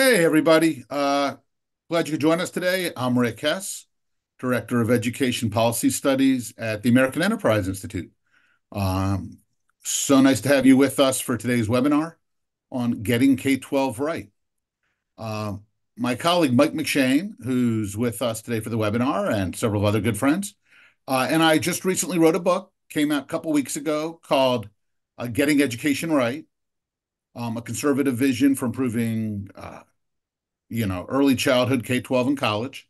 Hey, everybody. Glad you could join us today. I'm Rick Hess, Director of Education Policy Studies at the American Enterprise Institute. So nice to have you with us for today's webinar on getting K-12 right. My colleague, Mike McShane, who's with us today for the webinar, and several other good friends, and I just recently wrote a book, came out a couple weeks ago, called Getting Education Right, a conservative vision for improving early childhood, K-12 and college.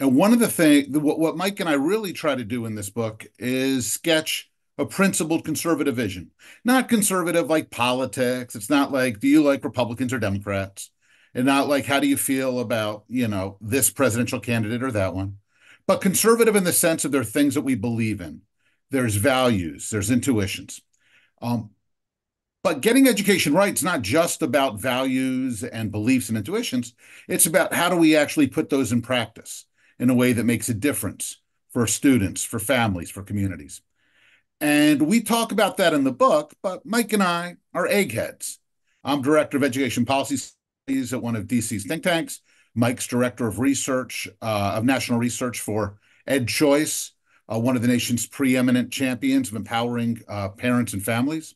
And one of the things, what Mike and I really try to do in this book is sketch a principled conservative vision. Not conservative like politics. It's not like, do you like Republicans or Democrats? And not like, how do you feel about, this presidential candidate or that one? But conservative in the sense of there are things that we believe in. There's values, there's intuitions. But getting education right is not just about values and beliefs and intuitions. It's about how do we actually put those in practice in a way that makes a difference for students, for families, for communities. And we talk about that in the book, but Mike and I are eggheads. I'm Director of Education Policy Studies at one of DC's think tanks. Mike's Director of Research, of National Research for EdChoice, one of the nation's preeminent champions of empowering parents and families.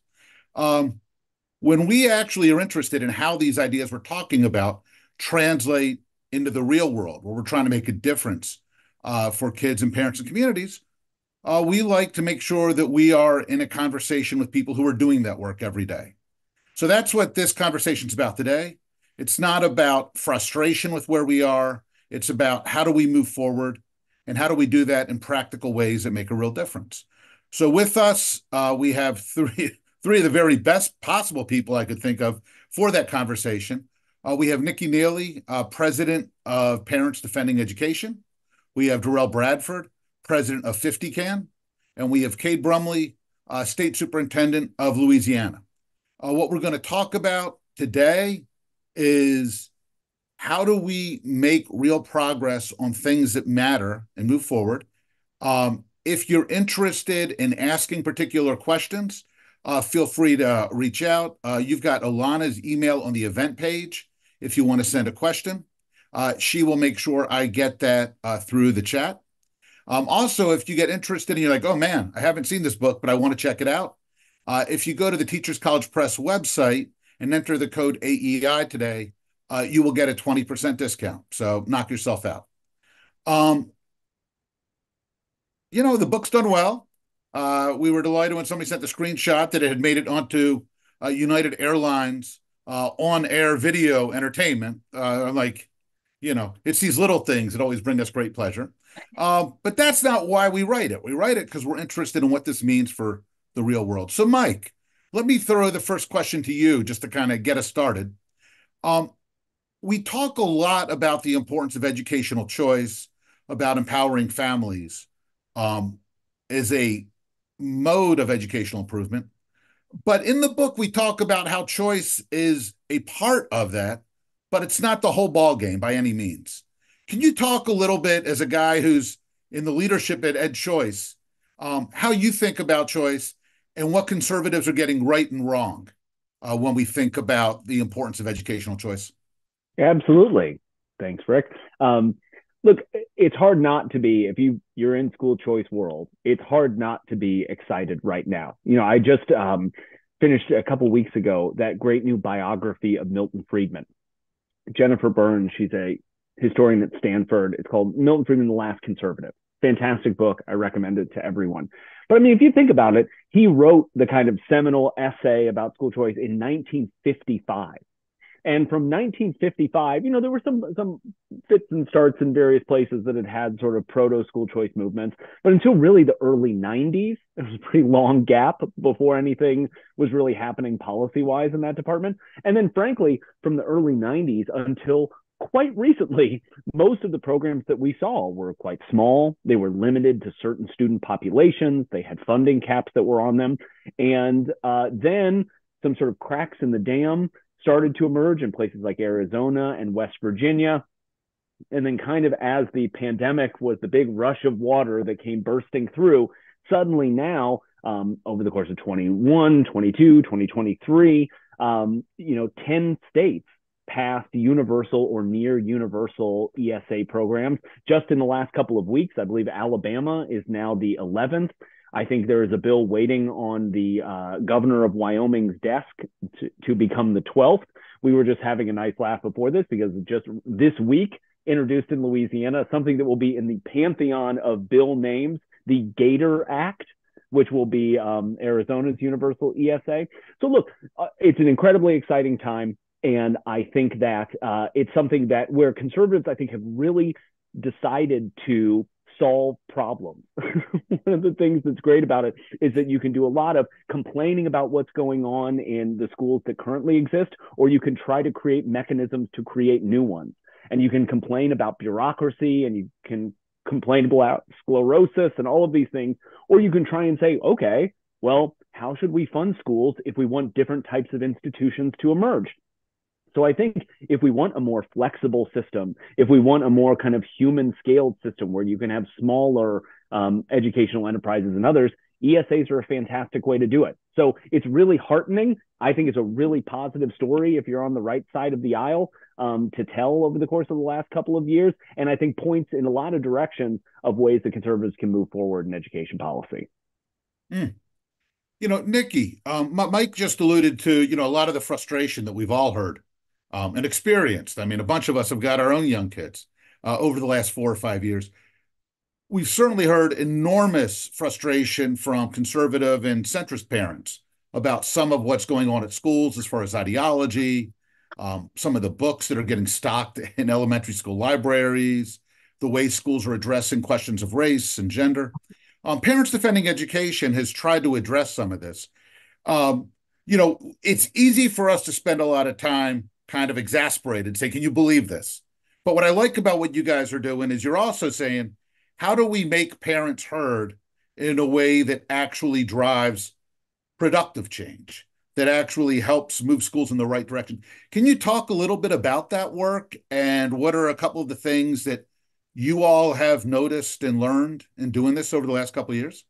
When we actually are interested in how these ideas we're talking about translate into the real world, where we're trying to make a difference for kids and parents and communities, we like to make sure that we are in a conversation with people who are doing that work every day. So that's what this conversation's about today. It's not about frustration with where we are. It's about how do we move forward and how do we do that in practical ways that make a real difference. So with us, we have three of the very best possible people I could think of for that conversation. We have Nikki Neely, President of Parents Defending Education. We have Derrell Bradford, President of 50Can. And we have Cade Brumley, State Superintendent of Louisiana. What we're going to talk about today is how do we make real progress on things that matter and move forward. If you're interested in asking particular questions, feel free to reach out. You've got Alana's email on the event page if you want to send a question. She will make sure I get that through the chat. Also, if you get interested and you're like, oh man, I haven't seen this book, but I want to check it out. If you go to the Teachers College Press website and enter the code AEI today, you will get a 20% discount. So knock yourself out. The book's done well. We were delighted when somebody sent the screenshot that it had made it onto United Airlines on-air video entertainment. It's these little things that always bring us great pleasure. But that's not why we write it. We write it because we're interested in what this means for the real world. So, Mike, let me throw the first question to you just to kind of get us started. We talk a lot about the importance of educational choice, about empowering families as a mode of educational improvement. But in the book, we talk about how choice is a part of that, but it's not the whole ball game by any means. Can you talk a little bit, as a guy who's in the leadership at EdChoice, how you think about choice and what conservatives are getting right and wrong when we think about the importance of educational choice? Absolutely. Thanks, Rick. Look, it's hard not to be, if you're in school choice world, it's hard not to be excited right now. I just finished a couple weeks ago that great new biography of Milton Friedman. Jennifer Burns, she's a historian at Stanford. It's called Milton Friedman, The Last Conservative. Fantastic book. I recommend it to everyone. But I mean, if you think about it, he wrote the kind of seminal essay about school choice in 1955. And from 1955, there were some fits and starts in various places that had sort of proto-school choice movements. But until really the early 90s, there was a pretty long gap before anything was really happening policy-wise in that department. And then, frankly, from the early 90s until quite recently, most of the programs that we saw were quite small. They were limited to certain student populations. They had funding caps that were on them. And then some sort of cracks in the dam started to emerge in places like Arizona and West Virginia. And then kind of as the pandemic was the big rush of water that came bursting through, suddenly now, over the course of 21, 22, 2023, 10 states passed universal or near universal ESA programs. Just in the last couple of weeks, I believe Alabama is now the 11th. I think there is a bill waiting on the governor of Wyoming's desk to become the 12th. We were just having a nice laugh before this because just this week introduced in Louisiana, something that will be in the pantheon of bill names, the Gator Act, which will be Arizona's universal ESA. So look, it's an incredibly exciting time. And I think that it's something that where conservatives, I think, have really decided to solve problems. One of the things that's great about it is that you can do a lot of complaining about what's going on in the schools that currently exist, or you can try to create mechanisms to create new ones. And you can complain about bureaucracy, and you can complain about sclerosis and all of these things, or you can try and say, okay, well, how should we fund schools if we want different types of institutions to emerge? So I think if we want a more flexible system, if we want a more kind of human scaled system where you can have smaller educational enterprises and others, ESAs are a fantastic way to do it. So it's really heartening. I think it's a really positive story if you're on the right side of the aisle to tell over the course of the last couple of years. And I think points in a lot of directions of ways that conservatives can move forward in education policy. Mm. You know, Nikki, Mike just alluded to, you know, a lot of the frustration that we've all heard and experienced. I mean, a bunch of us have got our own young kids over the last 4 or 5 years. We've certainly heard enormous frustration from conservative and centrist parents about some of what's going on at schools as far as ideology, some of the books that are getting stocked in elementary school libraries, the way schools are addressing questions of race and gender. Parents Defending Education has tried to address some of this. You know, it's easy for us to spend a lot of time kind of exasperated saying, can you believe this? But what I like about what you guys are doing is you're also saying, how do we make parents heard in a way that actually drives productive change, that actually helps move schools in the right direction? Can you talk a little bit about that work and what are a couple of the things that you all have noticed and learned in doing this over the last couple of years?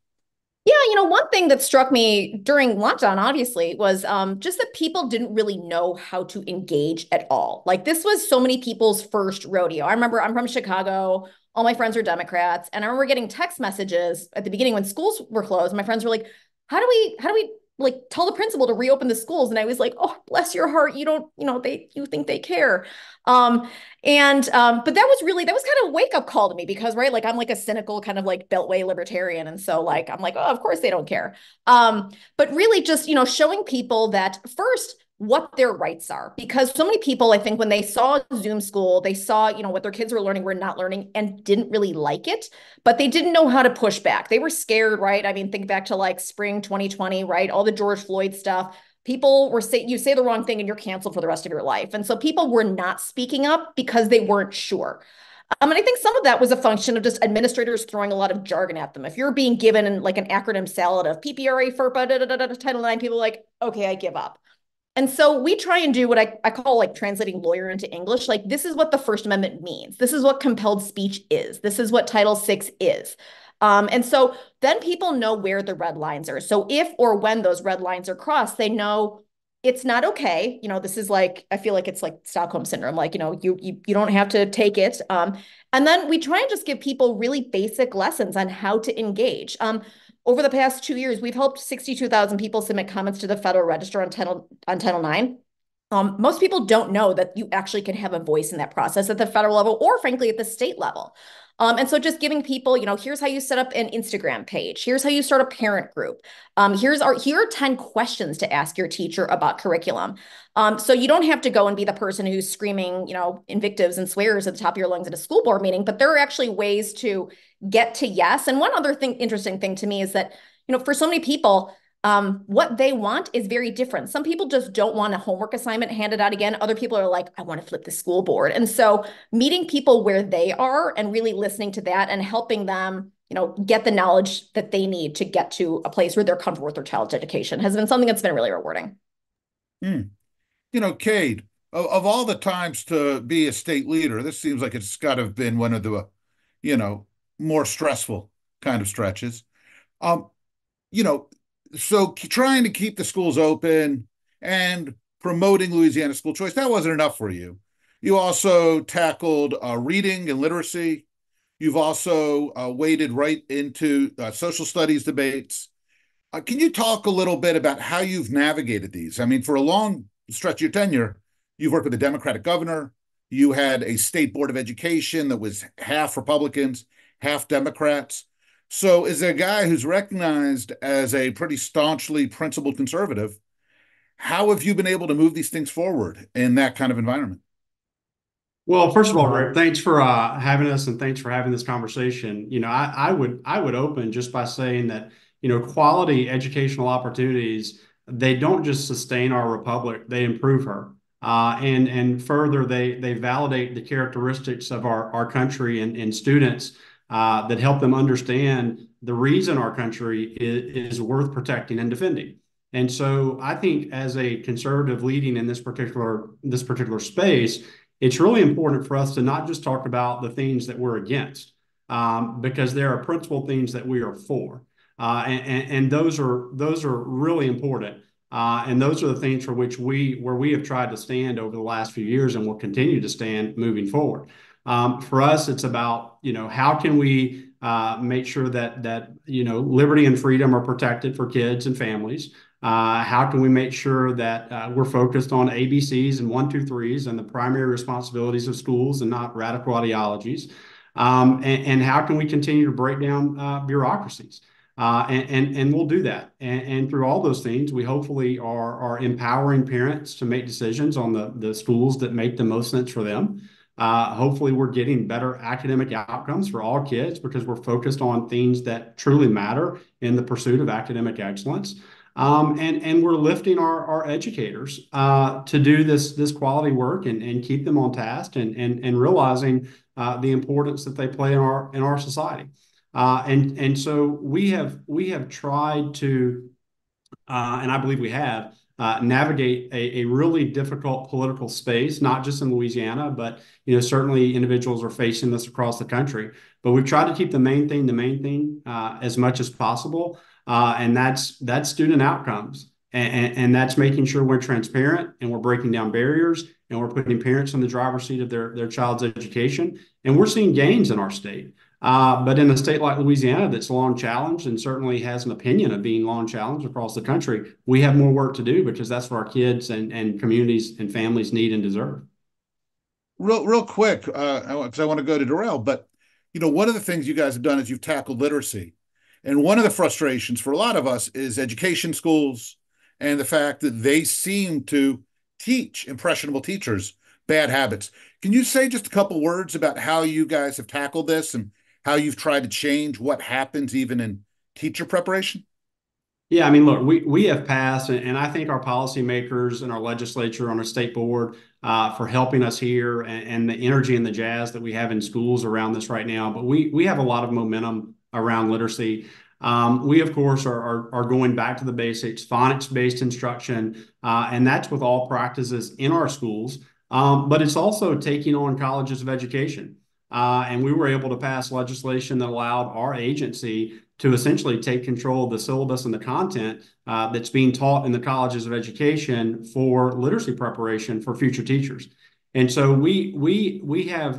Yeah, you know, one thing that struck me during lockdown, obviously, was just that people didn't really know how to engage at all. Like, this was so many people's first rodeo. I remember I'm from Chicago. All my friends are Democrats. And I remember getting text messages at the beginning when schools were closed. My friends were like, how do we like tell the principal to reopen the schools? And I was like, oh, bless your heart. You don't, you know, you think they care. But that was kind of a wake up call to me because, right, like I'm like a cynical kind of like beltway libertarian. And so like, I'm like, oh, of course they don't care. But really just, you know, showing people that first, what their rights are, because so many people, I think when they saw Zoom school, they saw, you know, what their kids were learning, were not learning and didn't really like it, but they didn't know how to push back. They were scared, right? I mean, think back to like spring 2020, right? All the George Floyd stuff. People were saying, you say the wrong thing and you're canceled for the rest of your life. And so people were not speaking up because they weren't sure. And I think some of that was a function of just administrators throwing a lot of jargon at them. If you're being given like an acronym salad of PPRA, FERPA, Title IX, people are like, okay, I give up. And so we try and do what I call like translating lawyer into English. Like, this is what the First Amendment means. This is what compelled speech is. This is what Title VI is. And so then people know where the red lines are. So if or when those red lines are crossed, they know it's not okay. You know, this is like, I feel like it's like Stockholm syndrome. Like, you know, you don't have to take it. And then we try and just give people really basic lessons on how to engage. Over the past 2 years, we've helped 62,000 people submit comments to the Federal Register on Title IX. Most people don't know that you actually can have a voice in that process at the federal level or, frankly, at the state level. And so just giving people, you know, here's how you set up an Instagram page. Here's how you start a parent group. Here are 10 questions to ask your teacher about curriculum. So you don't have to go and be the person who's screaming, you know, invectives and swears at the top of your lungs at a school board meeting, but there are actually ways to get to yes. And one other thing, interesting thing to me is that, you know, for so many people, what they want is very different. Some people just don't want a homework assignment handed out again. Other people are like, I want to flip the school board. And so meeting people where they are and really listening to that and helping them, you know, get the knowledge that they need to get to a place where they're comfortable with their child's education has been something that's been really rewarding. Mm. You know, Cade, of all the times to be a state leader, this seems like it's got to have been one of the, you know, more stressful kind of stretches. You know, so trying to keep the schools open and promoting Louisiana school choice. That wasn't enough for you. You also tackled reading and literacy. You've also waded right into social studies debates. Can you talk a little bit about how you've navigated these? I mean, for a long stretch of your tenure, you've worked with a Democratic governor. You had a state board of education that was half Republicans, half Democrats. So as a guy who's recognized as a pretty staunchly principled conservative, how have you been able to move these things forward in that kind of environment? Well, first of all, Rick, thanks for having us and thanks for having this conversation. You know, I would open just by saying that, you know, quality educational opportunities, they don't just sustain our republic, they improve her. And further, they validate the characteristics of our country and students that help them understand the reason our country is worth protecting and defending. And so I think as a conservative leading in this particular space, it's really important for us to not just talk about the things that we're against, because there are principal things that we are for. And those are really important. And those are the things for which where we have tried to stand over the last few years and will continue to stand moving forward. For us, it's about, you know, how can we make sure that, you know, liberty and freedom are protected for kids and families? How can we make sure that we're focused on ABCs and 1, 2, 3s and the primary responsibilities of schools and not radical ideologies? And how can we continue to break down bureaucracies? And we'll do that. And through all those things, we hopefully are empowering parents to make decisions on the schools that make the most sense for them. Hopefully, we're getting better academic outcomes for all kids because we're focused on things that truly matter in the pursuit of academic excellence. And we're lifting our educators to do this quality work and keep them on task and realizing the importance that they play in our society. And so we have tried to, and I believe we have, navigate a really difficult political space, not just in Louisiana, but, you know, certainly individuals are facing this across the country. But we've tried to keep the main thing as much as possible, and that's student outcomes, and that's making sure we're transparent and we're breaking down barriers and we're putting parents in the driver's seat of their child's education, and we're seeing gains in our state. But in a state like Louisiana that's long challenged and certainly has an opinion of being long challenged across the country, we have more work to do because that's what our kids and communities and families need and deserve. Real quick, because I want to go to Derrell, but, you know, one of the things you guys have done is you've tackled literacy. And one of the frustrations for a lot of us is education schools and the fact that they seem to teach impressionable teachers bad habits. Can you say just a couple words about how you guys have tackled this and how you've tried to change what happens even in teacher preparation? Yeah, I mean, look, we have passed, and I think our policymakers and our legislature on our state board for helping us here and the energy and the jazz that we have in schools around this right now. But we have a lot of momentum around literacy. We, of course, are going back to the basics, phonics-based instruction, and that's with all practices in our schools. But it's also taking on colleges of education. And we were able to pass legislation that allowed our agency to essentially take control of the syllabus and the content that's being taught in the colleges of education for literacy preparation for future teachers. And so we have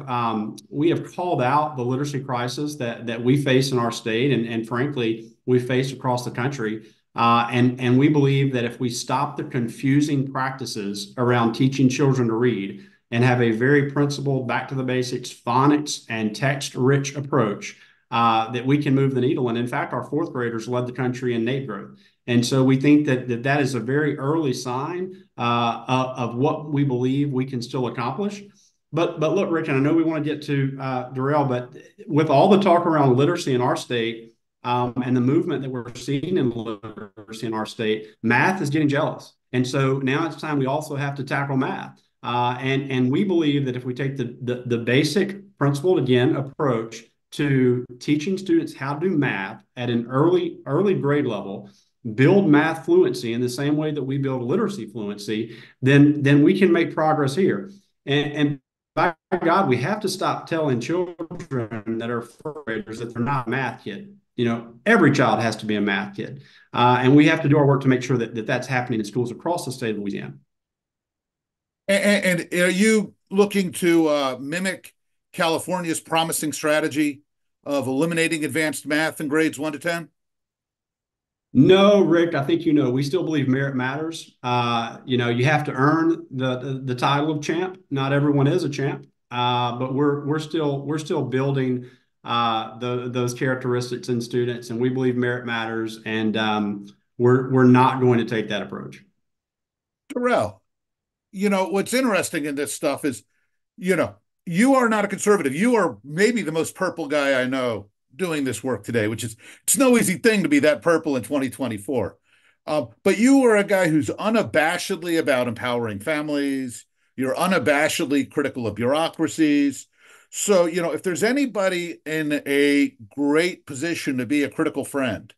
called out the literacy crisis that we face in our state, and frankly we face across the country. And we believe that if we stop the confusing practices around teaching children to read and have a very principled, back to the basics, phonics and text-rich approach, that we can move the needle. And in fact, our fourth graders led the country in NAEP growth. And so we think that is a very early sign of what we believe we can still accomplish. But look, Rick, and I know we want to get to Derrell, but with all the talk around literacy in our state, and the movement that we're seeing in literacy in our state, math is getting jealous. And so now it's time we also have to tackle math. And we believe that if we take the basic principled, again, approach to teaching students how to do math at an early grade level, build math fluency in the same way that we build literacy fluency, then we can make progress here. And by God, we have to stop telling children that are first graders that they're not math kids. You know, every child has to be a math kid. And we have to do our work to make sure that that's happening in schools across the state of Louisiana. And are you looking to mimic California's promising strategy of eliminating advanced math in grades 1 to 10? No, Rick, I think, you know, we still believe merit matters. You know, you have to earn the title of champ. Not everyone is a champ, but we're still building those characteristics in students, and we believe merit matters. And we're not going to take that approach. Derrell, you know, what's interesting in this stuff is, you know, you are not a conservative. You are maybe the most purple guy I know doing this work today, which is, it's no easy thing to be that purple in 2024. But you are a guy who's unabashedly about empowering families. You're unabashedly critical of bureaucracies. So, you know, if there's anybody in a great position to be a critical friend,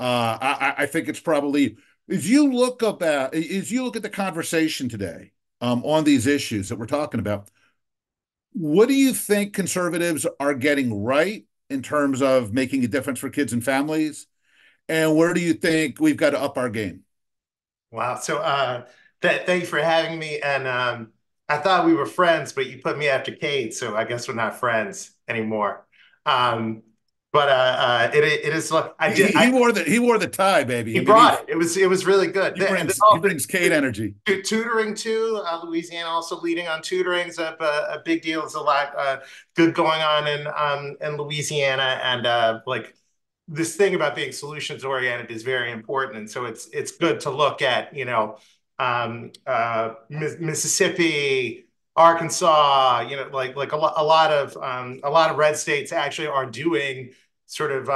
I think it's probably, as you look at the conversation today on these issues that we're talking about, what do you think conservatives are getting right in terms of making a difference for kids and families? And where do you think we've got to up our game? Wow. So thank you for having me. And I thought we were friends, but you put me after Cade. So I guess we're not friends anymore. But it is. Look, he wore the tie, baby. He brought it. It was really good. He brings Cade energy. Tutoring too. Louisiana also leading on tutoring is a big deal. There's a lot good going on in Louisiana, and like this thing about being solutions oriented is very important. And so it's good to look at, you know, Mississippi, Arkansas, you know, like a lot of red states actually are doing sort of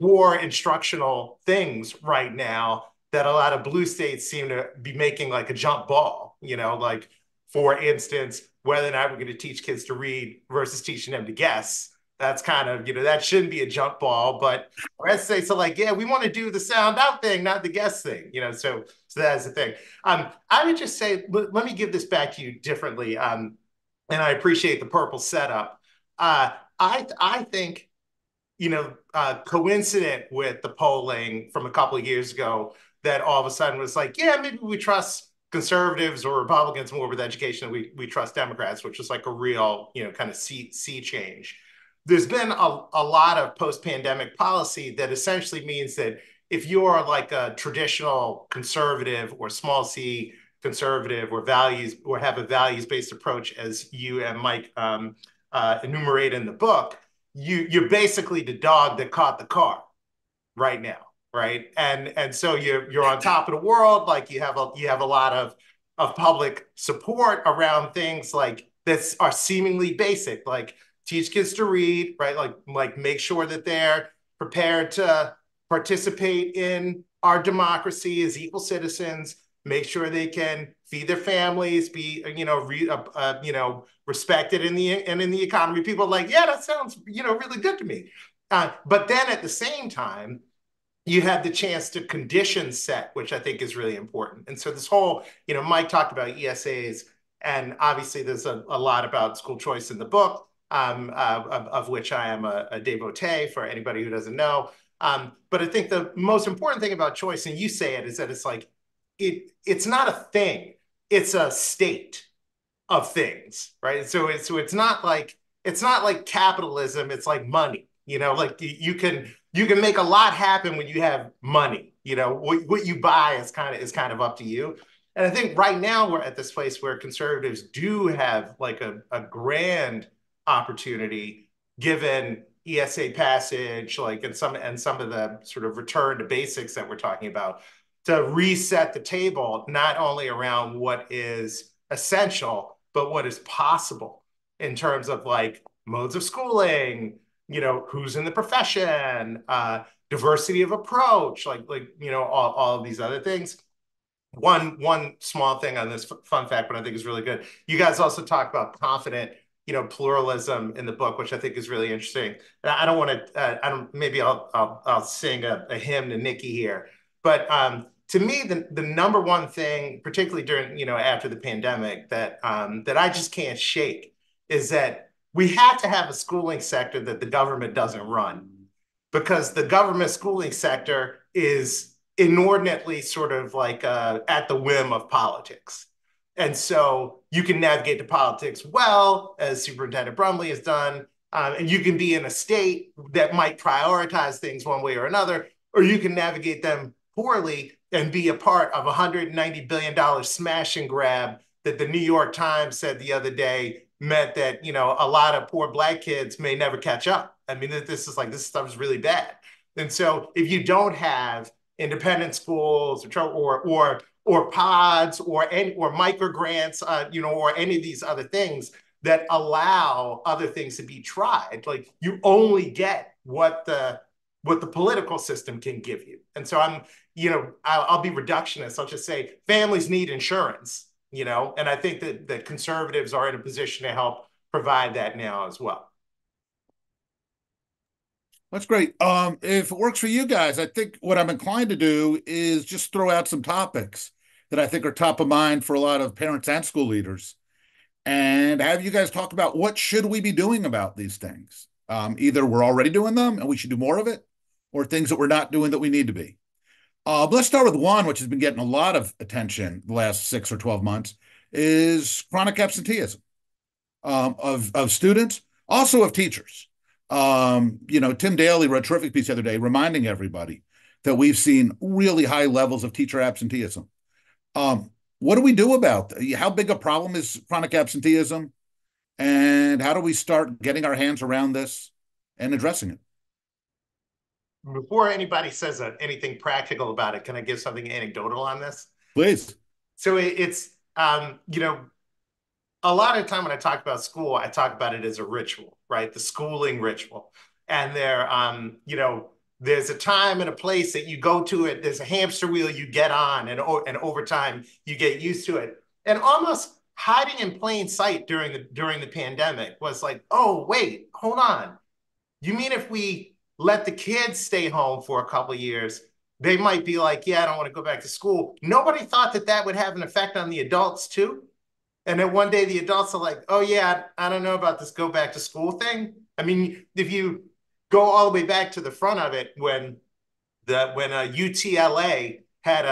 core instructional things right now that a lot of blue states seem to be making like a jump ball, you know, like, for instance, whether or not we're going to teach kids to read versus teaching them to guess. That's kind of, you know, that shouldn't be a jump ball, but red states are like, yeah, we want to do the sound out thing, not the guess thing, you know, so that's the thing. I would just say, let me give this back to you differently, and I appreciate the purple setup. I think, you know, coincident with the polling from a couple of years ago that all of a sudden was like, yeah, maybe we trust conservatives or Republicans more with education than we trust Democrats, which was like a real, you know, kind of sea change. There's been a lot of post-pandemic policy that essentially means that if you're like a traditional conservative or small c conservative or values or have a values-based approach, as you and Mike enumerate in the book, you're basically the dog that caught the car right now, right? And so you're on top of the world, like you have a lot of public support around things like that are seemingly basic, like teach kids to read, right? Like make sure that they're prepared to participate in our democracy as equal citizens, make sure they can feed their families, be, you know, respected in the economy. People are like, yeah, that sounds, you know, really good to me. But then at the same time, you have the chance to condition set, which I think is really important. And so this whole, you know, Mike talked about ESAs, and obviously there's a lot about school choice in the book, of which I am a devotee, for anybody who doesn't know. But I think the most important thing about choice, and you say it, is that it's like, it's not a thing, it's a state of things, right? So it's not like, capitalism, it's like money, you know, like you can make a lot happen when you have money, you know, what you buy is kind of up to you. And I think right now we're at this place where conservatives do have like a grand opportunity, given ESA passage, like and some of the sort of return to basics that we're talking about, to reset the table, not only around what is essential, but what is possible in terms of like modes of schooling, you know, who's in the profession, diversity of approach, like you know, all of these other things. One small thing on this fun fact, but I think is really good. You guys also talk about confident, you know, pluralism in the book, which I think is really interesting. And I don't want to, maybe I'll sing a hymn to Nikki here, but to me, the number one thing, particularly during, you know, after the pandemic, that I just can't shake is that we have to have a schooling sector that the government doesn't run, because the government schooling sector is inordinately sort of like at the whim of politics. And so you can navigate the politics well, as Superintendent Brumley has done, and you can be in a state that might prioritize things one way or another, or you can navigate them poorly and be a part of $190 billion smash and grab that the New York Times said the other day meant that, you know, a lot of poor Black kids may never catch up. I mean, this stuff is really bad. And so if you don't have independent schools or pods or micro grants, you know, or any of these other things that allow other things to be tried, like you only get what the political system can give you. And so I'll be reductionist. I'll just say families need insurance, you know, and I think that conservatives are in a position to help provide that now as well. That's great. If it works for you guys, I think what I'm inclined to do is just throw out some topics that I think are top of mind for a lot of parents and school leaders, and have you guys talk about what should we be doing about these things. Either we're already doing them and we should do more of it, or things that we're not doing that we need to be. Let's start with one, which has been getting a lot of attention the last 6 or 12 months, is chronic absenteeism of students, also of teachers. You know, Tim Daley wrote a terrific piece the other day reminding everybody that we've seen really high levels of teacher absenteeism. What do we do about that? How big a problem is chronic absenteeism? And how do we start getting our hands around this and addressing it? Before anybody says anything practical about it, can I give something anecdotal on this? Please. So it's, you know, a lot of time when I talk about school, I talk about it as a ritual, right? The schooling ritual. And you know, there's a time and a place that you go to it. There's a hamster wheel you get on, and over time you get used to it. And almost hiding in plain sight during the pandemic was like, oh, wait, hold on. You mean if we let the kids stay home for a couple of years, they might be like, yeah, I don't want to go back to school. Nobody thought that that would have an effect on the adults too. And then one day the adults are like, oh yeah, I don't know about this go back to school thing. I mean, if you go all the way back to the front of it, when UTLA had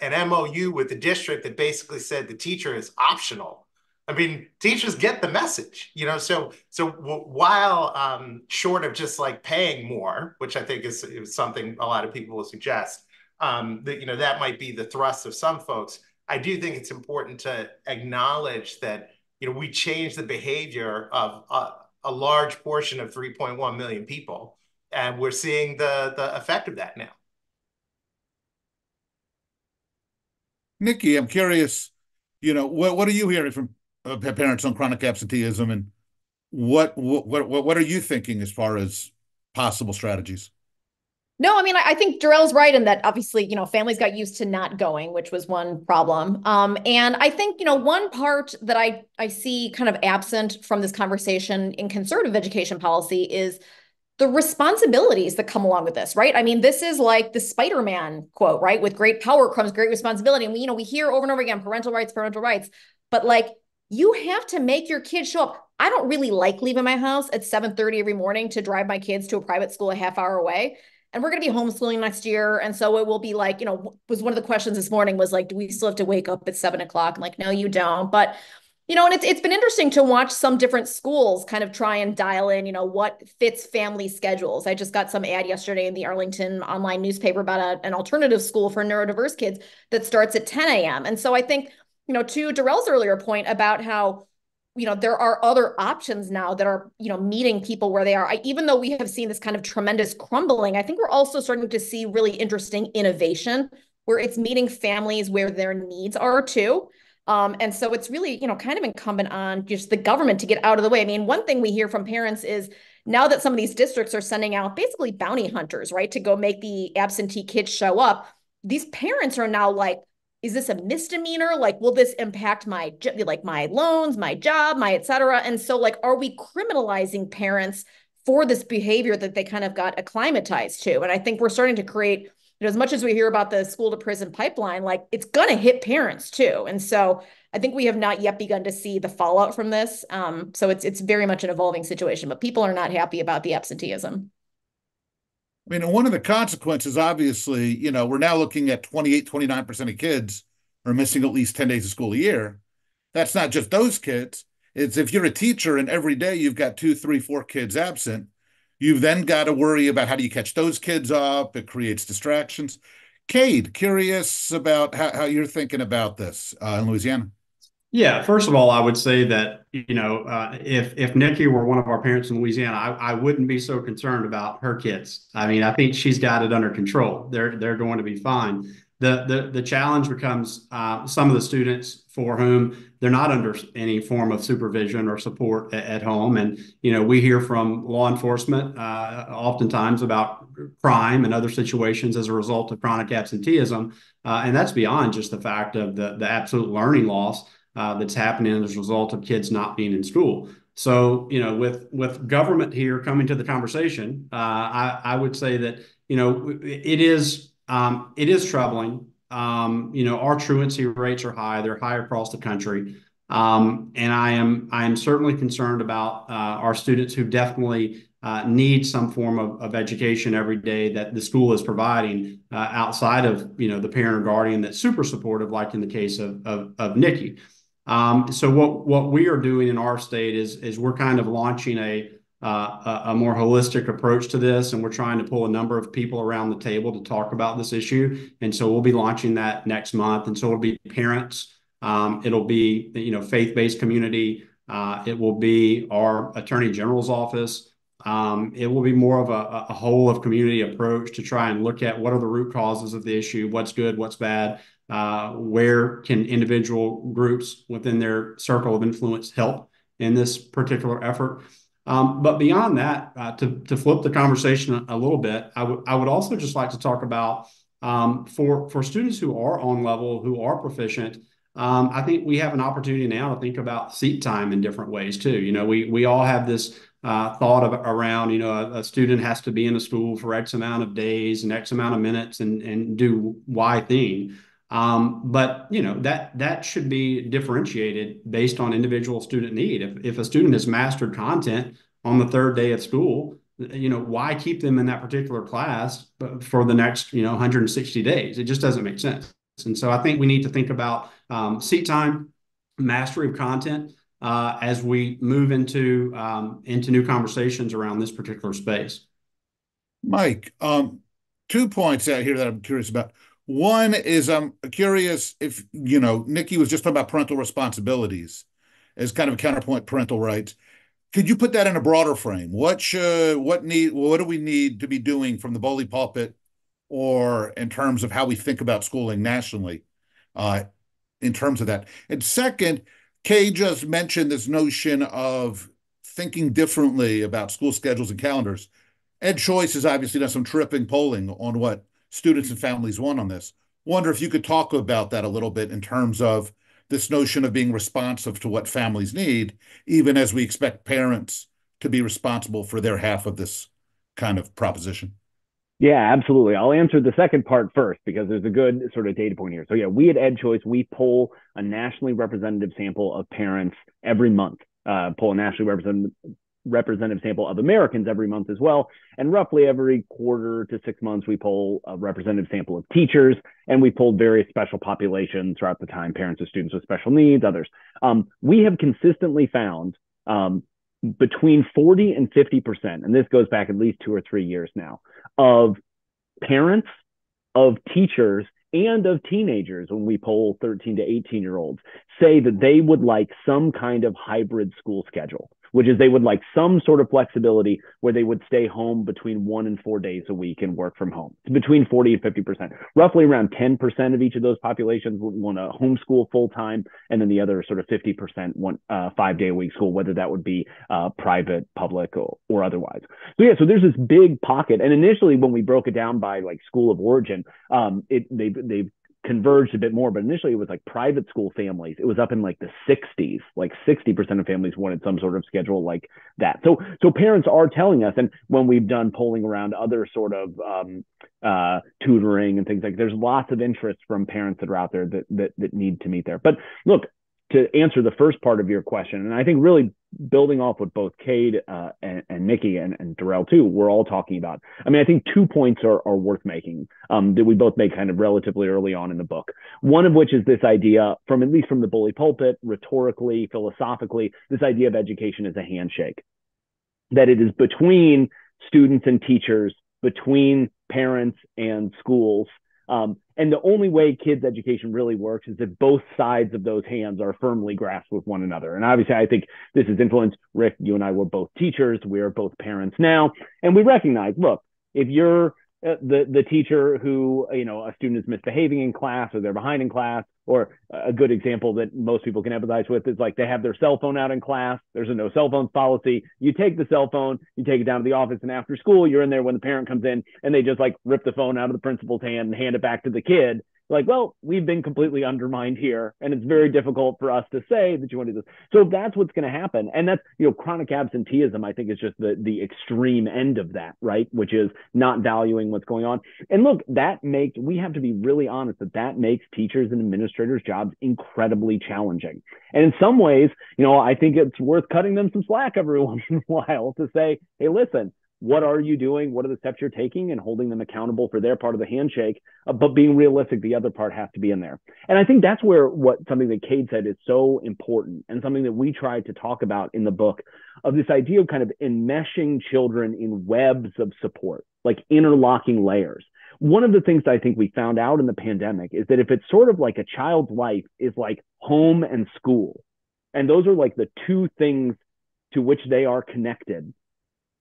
an MOU with the district that basically said the teacher is optional. I mean, teachers get the message, you know. So while short of just like paying more, which I think is something a lot of people will suggest, that, you know, that might be the thrust of some folks. I do think it's important to acknowledge that, you know, we changed the behavior of a large portion of 3.1 million people, and we're seeing the effect of that now. Nikki, I'm curious, you know, what are you hearing from parents on chronic absenteeism, and what are you thinking as far as possible strategies? No, I mean, I think Derrell's right in that obviously, you know, families got used to not going, which was one problem. And I think, you know, one part that I see kind of absent from this conversation in conservative education policy is the responsibilities that come along with this, right? I mean, this is like the Spider-Man quote, right? With great power comes great responsibility. And we, you know, we hear over and over again, parental rights, but like, you have to make your kids show up. I don't really like leaving my house at 7:30 every morning to drive my kids to a private school a half hour away. And we're going to be homeschooling next year. And so it will be like, you know, was one of the questions this morning was like, do we still have to wake up at 7 o'clock? I'm like, no, you don't. But, you know, and it's been interesting to watch some different schools kind of try and dial in, you know, what fits family schedules. I just got some ad yesterday in the Arlington online newspaper about an alternative school for neurodiverse kids that starts at 10 a.m. And so I think, you know, to Derrell's earlier point about how, you know, there are other options now that are, you know, meeting people where they are. Even though we have seen this kind of tremendous crumbling, I think we're also starting to see really interesting innovation where it's meeting families where their needs are too. And so it's really, you know, kind of incumbent on just the government to get out of the way. I mean, one thing we hear from parents is now that some of these districts are sending out basically bounty hunters, right, to go make the absentee kids show up, these parents are now like, is this a misdemeanor? Like, will this impact my loans, my job, my et cetera? And so like, are we criminalizing parents for this behavior that they kind of got acclimatized to? And I think we're starting to create, you know, as much as we hear about the school to prison pipeline, like it's going to hit parents too. And so I think we have not yet begun to see the fallout from this. So it's very much an evolving situation, but people are not happy about the absenteeism. I mean, one of the consequences, obviously, you know, we're now looking at 28, 29% of kids or missing at least 10 days of school a year, that's not just those kids. It's if you're a teacher and every day you've got 2, 3, 4 kids absent, you've then got to worry about how do you catch those kids up? It creates distractions. Cade, curious about how you're thinking about this in Louisiana. Yeah, first of all, I would say that, you know, if Nikki were one of our parents in Louisiana, I wouldn't be so concerned about her kids. I mean, I think she's got it under control. They're going to be fine. The challenge becomes some of the students for whom they're not under any form of supervision or support at home. And, you know, we hear from law enforcement oftentimes about crime and other situations as a result of chronic absenteeism. And that's beyond just the fact of the absolute learning loss that's happening as a result of kids not being in school. So, you know, with government here coming to the conversation, I would say that, you know, it is troubling. You know, our truancy rates are high. They're high across the country. And I am certainly concerned about our students who definitely need some form of education every day that the school is providing outside of, you know, the parent or guardian that's super supportive, like in the case of Nikki. So what we are doing in our state is we're kind of launching a more holistic approach to this. And we're trying to pull a number of people around the table to talk about this issue. And so we'll be launching that next month. And so it'll be parents. It'll be, you know, faith-based community. It will be our Attorney General's office. It will be more of a whole of community approach to try and look at what are the root causes of the issue, what's good, what's bad, where can individual groups within their circle of influence help in this particular effort. But beyond that, to flip the conversation a little bit, I would also just like to talk about for students who are on level, who are proficient, I think we have an opportunity now to think about seat time in different ways too. You know, we all have this thought of around, you know, a student has to be in a school for X amount of days and X amount of minutes and do Y thing. But, you know, that should be differentiated based on individual student need. If a student has mastered content on the third day of school, you know, why keep them in that particular class for the next, you know, 160 days? It just doesn't make sense. And so I think we need to think about seat time, mastery of content as we move into new conversations around this particular space. Mike, 2 points out here that I'm curious about. One is I'm curious if, you know, Nikki was just talking about parental responsibilities as kind of a counterpoint, parental rights. Could you put that in a broader frame? What do we need to be doing from the bully pulpit or in terms of how we think about schooling nationally in terms of that? And second, Kay just mentioned this notion of thinking differently about school schedules and calendars. EdChoice has obviously done some terrific polling on what students and families want on this. Wonder if you could talk about that a little bit in terms of this notion of being responsive to what families need, even as we expect parents to be responsible for their half of this kind of proposition. Yeah, absolutely. I'll answer the second part first because there's a good sort of data point here. So yeah, we at EdChoice, we poll a nationally representative sample of parents every month, poll a nationally representative sample of Americans every month as well. And roughly every quarter to 6 months, we poll a representative sample of teachers, and we polled various special populations throughout the time, parents of students with special needs, others. We have consistently found between 40 and 50%, and this goes back at least 2 or 3 years now, of parents, of teachers, and of teenagers, when we poll 13 to 18-year-olds, say that they would like some kind of hybrid school schedule, which is they would like some sort of flexibility where they would stay home between 1 and 4 days a week and work from home. It's between 40 and 50%, roughly around 10% of each of those populations would want to homeschool full time. And then the other sort of 50% want 5 day a week school, whether that would be private, public, or otherwise. So yeah, so there's this big pocket. And initially when we broke it down by like school of origin, they've converged a bit more, but initially it was like private school families. It was up in like the 60s, like 60% of families wanted some sort of schedule like that. So parents are telling us, and when we've done polling around other sort of tutoring and things like, there's lots of interest from parents that are out there that need to meet there. But look, to answer the first part of your question, and I think really building off what both Cade and Nikki and Derrell too were all talking about, I mean, I think 2 points are worth making that we both made kind of relatively early on in the book. One of which is this idea, from at least from the bully pulpit, rhetorically, philosophically, this idea of education as a handshake, that it is between students and teachers, between parents and schools. And the only way kids' education really works is that both sides of those hands are firmly grasped with one another. And obviously, I think this is influenced. Rick, you and I were both teachers. We are both parents now. And we recognize, look, if you're the teacher who, you know, a student is misbehaving in class or they're behind in class, or a good example that most people can empathize with is like they have their cell phone out in class. There's a no cell phones policy. You take the cell phone, you take it down to the office, and after school, you're in there when the parent comes in and they just like rip the phone out of the principal's hand and hand it back to the kid. Like, well, we've been completely undermined here, and it's very difficult for us to say that you want to do this. So that's what's going to happen. And that's, you know, chronic absenteeism, I think, is just the extreme end of that, right? Which is not valuing what's going on. And look, that makes, we have to be really honest that that makes teachers and administrators' jobs incredibly challenging. And in some ways, you know, I think it's worth cutting them some slack every once in a while to say, hey, listen, what are you doing? What are the steps you're taking? And holding them accountable for their part of the handshake, but being realistic, the other part has to be in there. And I think that's where what something that Cade said is so important, and something that we tried to talk about in the book, of this idea of kind of enmeshing children in webs of support, like interlocking layers. One of the things that I think we found out in the pandemic is that if it's sort of like a child's life is like home and school, and those are like the two things to which they are connected,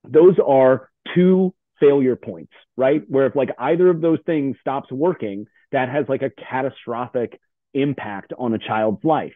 those are two failure points, right? Where if like either of those things stops working, that has like a catastrophic impact on a child's life.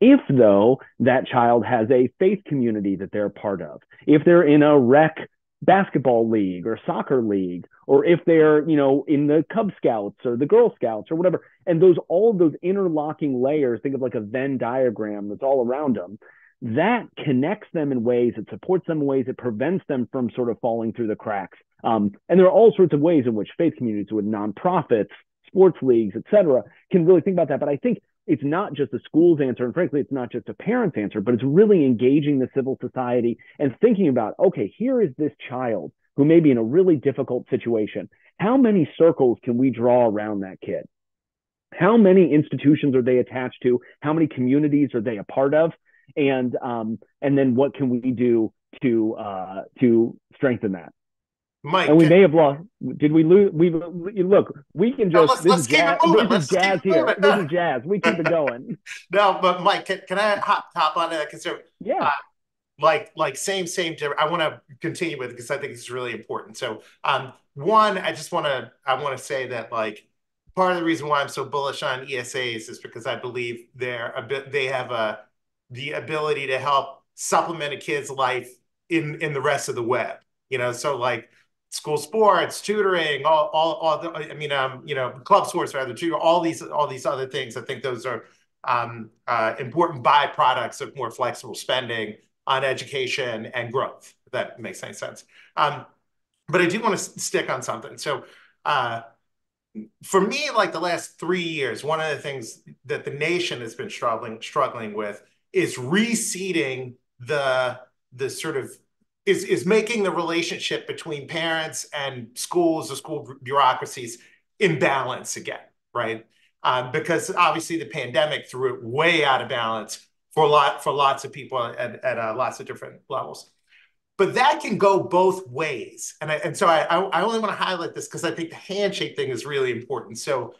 If though, that child has a faith community that they're part of, if they're in a rec basketball league or soccer league, or if they're, you know, in the Cub Scouts or the Girl Scouts or whatever, and those, all of those interlocking layers, think of like a Venn diagram that's all around them, that connects them in ways, it supports them in ways, it prevents them from sort of falling through the cracks. And there are all sorts of ways in which faith communities with nonprofits, sports leagues, et cetera, can really think about that. But I think it's not just a school's answer. And frankly, it's not just a parent's answer, but it's really engaging the civil society and thinking about, okay, here is this child who may be in a really difficult situation. How many circles can we draw around that kid? How many institutions are they attached to? How many communities are they a part of? And then what can we do to strengthen that? Mike, and we may have lost. Did we lose? We look. We can just. Let's keep it moving. This is jazz here. This is jazz. We keep it going. No, but Mike, can I hop onto that concern? Yeah. Like same. I want to continue with it because I think it's really important. So, one, I just want to say that like part of the reason why I'm so bullish on ESAs is because I believe they're a bit. They have a the ability to help supplement a kid's life in the rest of the web, you know, so like school sports, tutoring, club sports, rather, tutoring, all these other things. I think those are important byproducts of more flexible spending on education and growth. If that makes any sense. But I do want to stick on something. So for me, like the last 3 years, one of the things that the nation has been struggling with is reseeding the sort of, is making the relationship between parents and schools, the school bureaucracies, in balance again, right? Because obviously the pandemic threw it way out of balance for lots of people at lots of different levels. But that can go both ways. And so I only wanna highlight this because I think the handshake thing is really important. So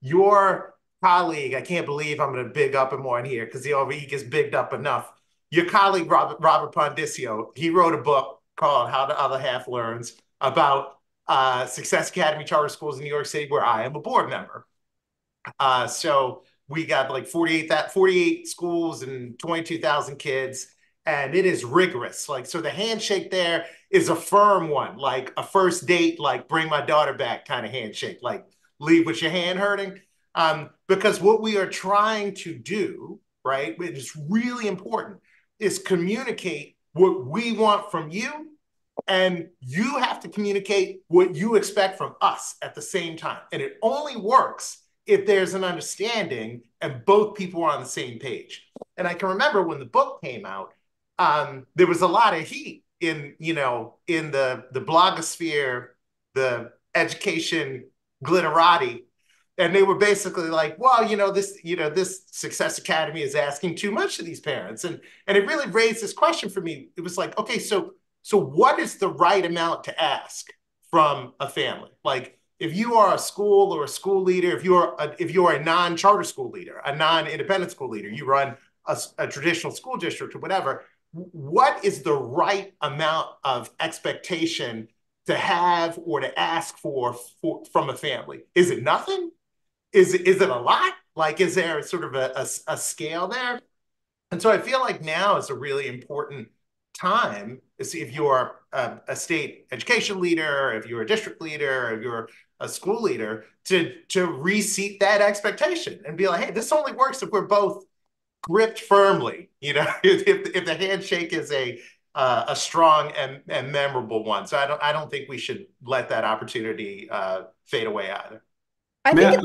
your colleague, I can't believe I'm going to big up him on here because he gets bigged up enough. Your colleague, Robert Pondicio, he wrote a book called How the Other Half Learns about Success Academy charter schools in New York City, where I am a board member. So we got like 48 schools and 22,000 kids, and it is rigorous. Like, so the handshake there is a firm one, like a first date, like bring my daughter back kind of handshake, like leave with your hand hurting. Because what we are trying to do, right, which is really important, is communicate what we want from you, and you have to communicate what you expect from us at the same time. And it only works if there's an understanding and both people are on the same page. And I can remember when the book came out, there was a lot of heat in, you know, in the blogosphere, the education glitterati. And they were basically like, well, you know, this Success Academy is asking too much of these parents. And it really raised this question for me. It was like, okay, so what is the right amount to ask from a family? Like, if you are a school or a school leader, if you are a non-charter school leader, a non-independent school leader, you run a traditional school district or whatever, what is the right amount of expectation to have or to ask for from a family? Is it nothing? Is it a lot? Like, is there sort of a scale there? And so I feel like now is a really important time, if you're a state education leader, if you're a district leader, if you're a school leader, to reseat that expectation and be like, hey, this only works if we're both gripped firmly, you know, if the handshake is a strong and memorable one. So I don't think we should let that opportunity fade away either. I'm going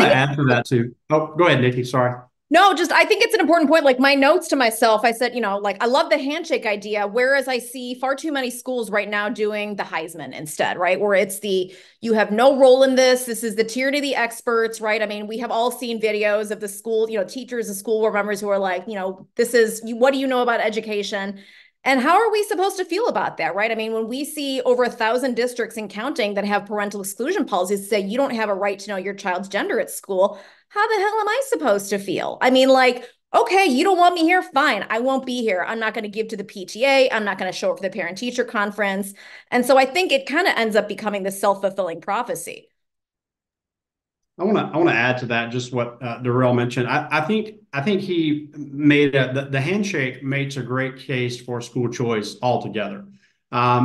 to add to that too. Oh, go ahead, Nikki, sorry. No, just, I think it's an important point. Like, my notes to myself, I said, you know, like, I love the handshake idea, whereas I see far too many schools right now doing the Heisman instead, right? Where it's the, you have no role in this. This is the tier to the experts, right? I mean, we have all seen videos of the school, you know, teachers and school board members who are like, you know, this is, what do you know about education? And how are we supposed to feel about that, right? I mean, when we see over 1,000 districts and counting that have parental exclusion policies that say you don't have a right to know your child's gender at school, how the hell am I supposed to feel? I mean, like, okay, you don't want me here, fine. I won't be here. I'm not going to give to the PTA. I'm not going to show up for the parent-teacher conference. And so I think it kind of ends up becoming this self-fulfilling prophecy. I want to add to that just what Derrell mentioned. I think he made the handshake makes a great case for school choice altogether,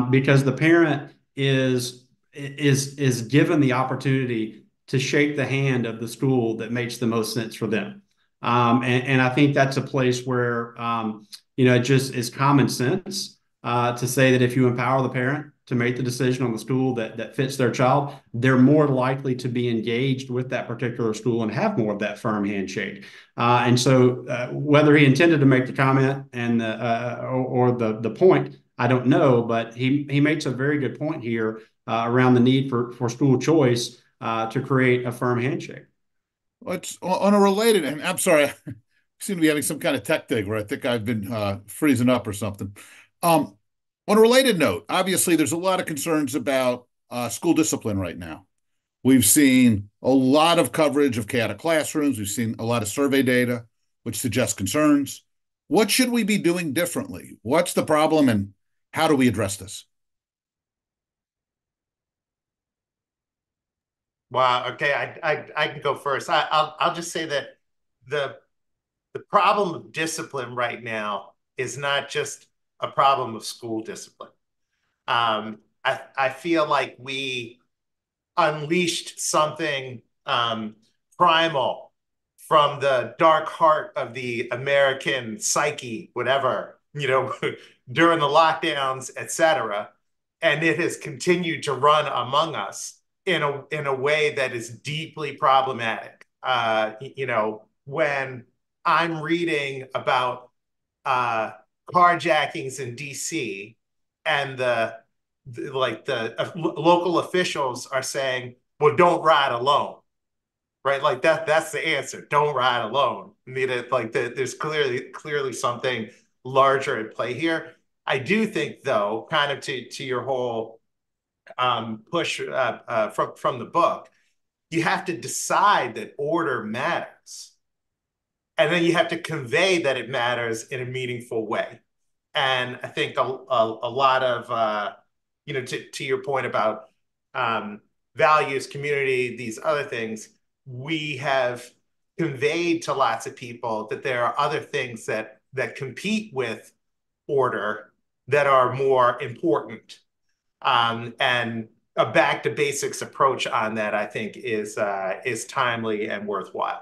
because the parent is given the opportunity to shake the hand of the school that makes the most sense for them, and I think that's a place where you know, it just is common sense to say that if you empower the parent to make the decision on the school that fits their child, they're more likely to be engaged with that particular school and have more of that firm handshake. And so whether he intended to make the comment and the point, I don't know, but he makes a very good point here around the need for school choice to create a firm handshake. Well, it's on a related, and I'm sorry, I seem to be having some kind of tech dig where I think I've been freezing up or something. On a related note, obviously, there's a lot of concerns about school discipline right now. We've seen a lot of coverage of chaotic classrooms. We've seen a lot of survey data, which suggests concerns. What should we be doing differently? What's the problem, and how do we address this? Wow. Okay, I can go first. I'll just say that the problem of discipline right now is not just a problem of school discipline. I feel like we unleashed something primal from the dark heart of the American psyche, whatever, you know, during the lockdowns, et cetera. And it has continued to run among us in a way that is deeply problematic. You know, when I'm reading about carjackings in DC, and the local officials are saying, well, don't ride alone, right? Like, that's the answer. Don't ride alone. I mean, there's clearly something larger at play here. I do think, though, kind of to your whole push from the book, you have to decide that order matters. And then you have to convey that it matters in a meaningful way. And I think a lot of, you know, to your point about values, community, these other things, we have conveyed to lots of people that there are other things that compete with order that are more important. And a back to basics approach on that, I think, is timely and worthwhile.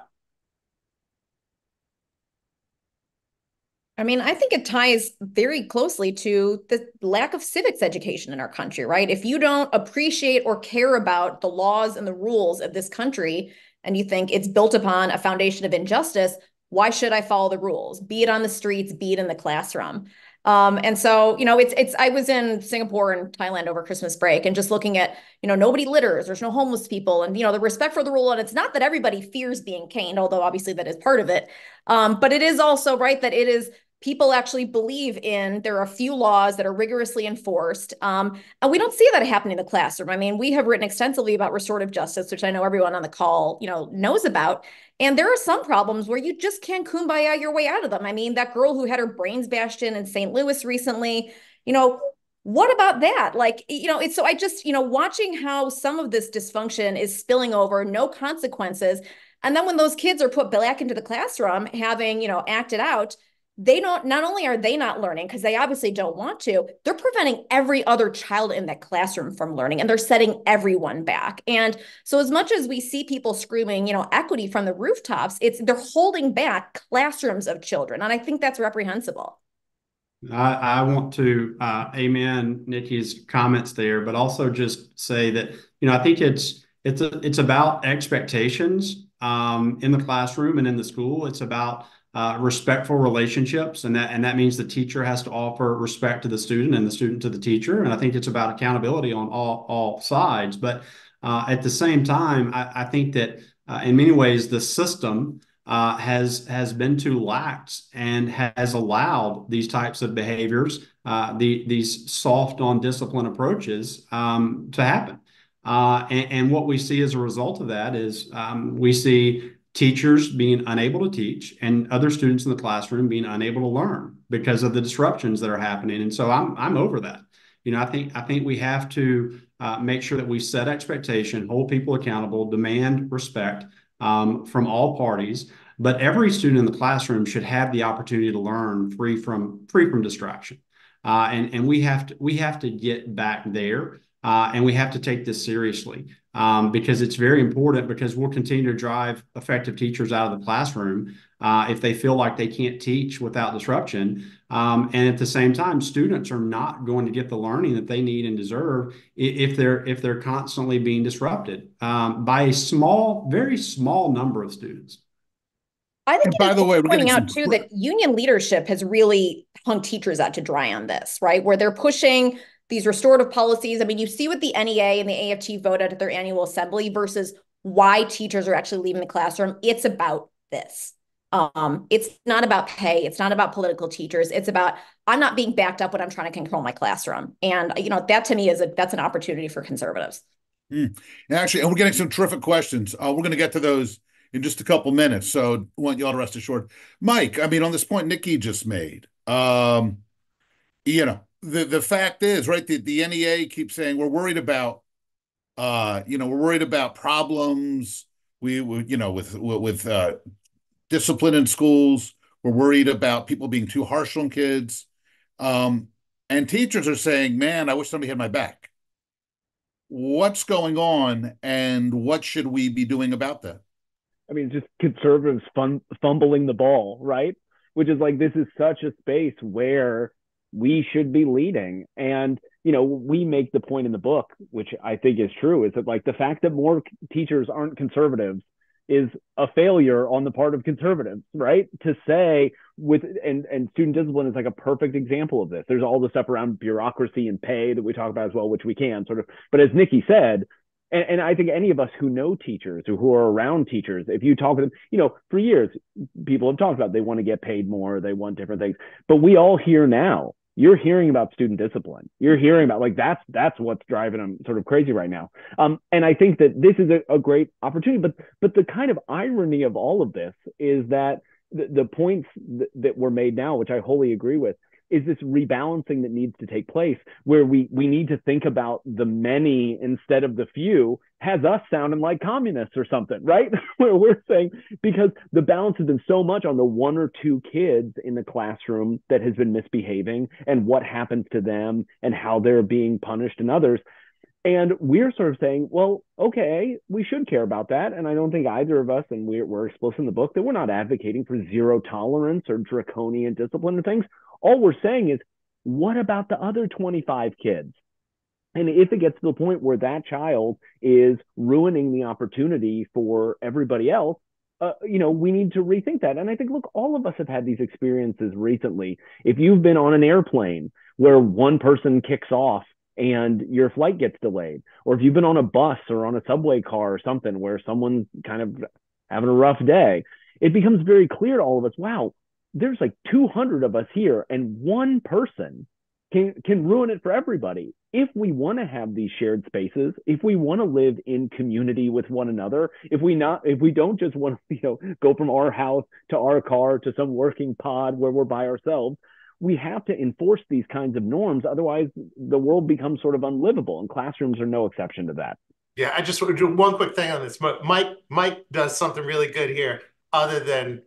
I mean, I think it ties very closely to the lack of civics education in our country, right? If you don't appreciate or care about the laws and the rules of this country, and you think it's built upon a foundation of injustice, why should I follow the rules, be it on the streets, be it in the classroom? And so, you know, I was in Singapore and Thailand over Christmas break and just looking at, you know, nobody litters, there's no homeless people, and, you know, the respect for the rule. And it's not that everybody fears being caned, although obviously that is part of it. But it is also right that it is, people actually believe in, there are a few laws that are rigorously enforced. And we don't see that happen in the classroom. I mean, we have written extensively about restorative justice, which I know everyone on the call, you know, knows about. And there are some problems where you just can't kumbaya your way out of them. I mean, that girl who had her brains bashed in St. Louis recently, you know, what about that? Like, you know, it's, so I just, you know, watching how some of this dysfunction is spilling over, no consequences. And then when those kids are put back into the classroom, having, you know, acted out, they don't, not only are they not learning, because they obviously don't want to, they're preventing every other child in that classroom from learning, and they're setting everyone back. And so as much as we see people screaming, you know, equity from the rooftops, it's, they're holding back classrooms of children. And I think that's reprehensible. I want to amen Nikki's comments there, but also just say that, you know, I think it's about expectations in the classroom and in the school. It's about respectful relationships, and that means the teacher has to offer respect to the student and the student to the teacher. And I think it's about accountability on all sides. But at the same time, I think that in many ways the system has been too lax and has allowed these types of behaviors, these soft on discipline approaches to happen. And what we see as a result of that is we see teachers being unable to teach and other students in the classroom being unable to learn because of the disruptions that are happening. And so I'm over that. You know, I think we have to make sure that we set expectation, hold people accountable, demand respect from all parties, but every student in the classroom should have the opportunity to learn free from distraction. And we have to get back there. And we have to take this seriously because it's very important, because we'll continue to drive effective teachers out of the classroom if they feel like they can't teach without disruption. And at the same time, students are not going to get the learning that they need and deserve if they're constantly being disrupted by a small, very small number of students. I think it's worth pointing out, too, that union leadership has really hung teachers out to dry on this, right, where they're pushing these restorative policies. I mean, you see what the NEA and the AFT voted at their annual assembly versus why teachers are actually leaving the classroom. It's about this. It's not about pay. It's not about political teachers. It's about, I'm not being backed up when I'm trying to control my classroom. And, you know, that to me is that's an opportunity for conservatives. And actually, we're getting some terrific questions. We're going to get to those in just a couple minutes. So I want y'all to rest assured. Mike, I mean, on this point Nikki just made, you know, the fact is, right, the NEA keeps saying we're worried about, you know, we're worried about problems. We you know, with discipline in schools, we're worried about people being too harsh on kids. And teachers are saying, man, I wish somebody had my back. What's going on and what should we be doing about that? I mean, just conservatives fumbling the ball, right? Which is like, this is such a space where we should be leading. And, you know, we make the point in the book, which I think is true, is that like the fact that more teachers aren't conservatives is a failure on the part of conservatives, right? To say with, and student discipline is like a perfect example of this. There's all the stuff around bureaucracy and pay that we talk about as well, which we can sort of, but as Nikki said, and I think any of us who know teachers or who are around teachers, if you talk to them, you know, for years, people have talked about they want to get paid more, they want different things. But we all hear now, you're hearing about student discipline. You're hearing about like, that's what's driving them sort of crazy right now. And I think that this is a great opportunity. But the kind of irony of all of this is that the points that were made now, which I wholly agree with, is this rebalancing that needs to take place, where we need to think about the many instead of the few, has us sounding like communists or something, right? Where we're saying, because the balance has been so much on the one or two kids in the classroom that has been misbehaving and what happens to them and how they're being punished and others. And we're sort of saying, well, okay, we should care about that. And I don't think either of us, and we're explicit in the book, that we're not advocating for zero tolerance or draconian discipline and things. All we're saying is, what about the other 25 kids? And if it gets to the point where that child is ruining the opportunity for everybody else, we need to rethink that. And I think, look, all of us have had these experiences recently. If you've been on an airplane where one person kicks off and your flight gets delayed, or if you've been on a bus or on a subway car or something where someone's kind of having a rough day, it becomes very clear to all of us, wow, there's like 200 of us here and one person can ruin it for everybody. If we want to have these shared spaces, if we want to live in community with one another, if we don't just want to go from our house to our car to some working pod where we're by ourselves, we have to enforce these kinds of norms. Otherwise, the world becomes sort of unlivable, and classrooms are no exception to that. Yeah, I just want to do one quick thing on this. Mike does something really good here, other than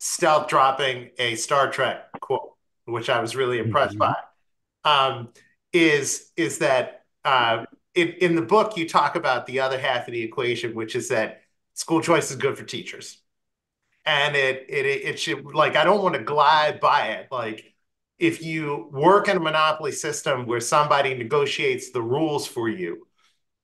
stealth dropping a Star Trek quote, which I was really impressed by. Is that in the book, you talk about the other half of the equation, which is that school choice is good for teachers. And it should, like, I don't want to glide by it. Like, if you work in a monopoly system where somebody negotiates the rules for you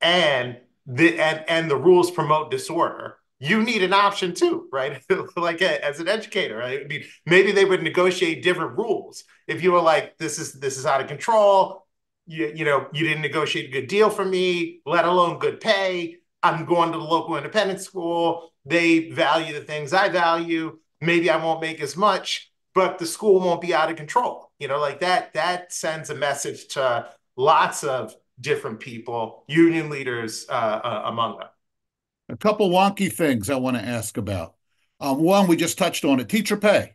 and the rules promote disorder, you need an option too, right? Like as an educator, right? I mean, maybe they would negotiate different rules. If you were like, this is out of control, you didn't negotiate a good deal for me, let alone good pay. I'm going to the local independent school. They value the things I value. Maybe I won't make as much, but the school won't be out of control. That sends a message to lots of different people, union leaders among them. A couple wonky things I want to ask about. One, we just touched on it, teacher pay.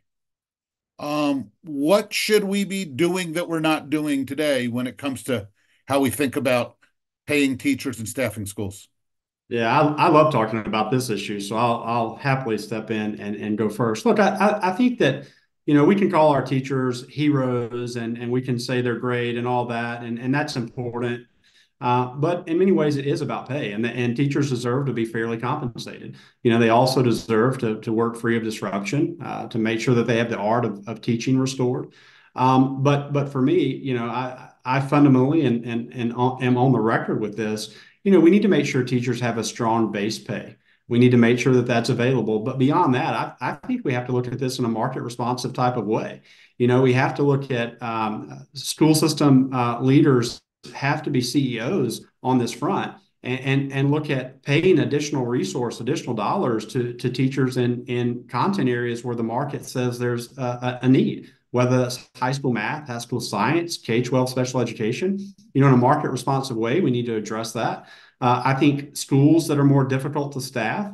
What should we be doing that we're not doing today when it comes to how we think about paying teachers and staffing schools? Yeah, I love talking about this issue, so I'll happily step in and go first. Look, I think that we can call our teachers heroes and we can say they're great and all that, and that's important. But in many ways, it is about pay, and teachers deserve to be fairly compensated. They also deserve to work free of disruption, to make sure that they have the art of teaching restored. But for me, I fundamentally and am on the record with this. We need to make sure teachers have a strong base pay. We need to make sure that that's available. But beyond that, I think we have to look at this in a market responsive type of way. We have to look at school system leaders have to be CEOs on this front and look at paying additional dollars to teachers in content areas where the market says there's a need, whether that's high school math, high school science, K-12 special education. In a market responsive way, we need to address that. I think schools that are more difficult to staff,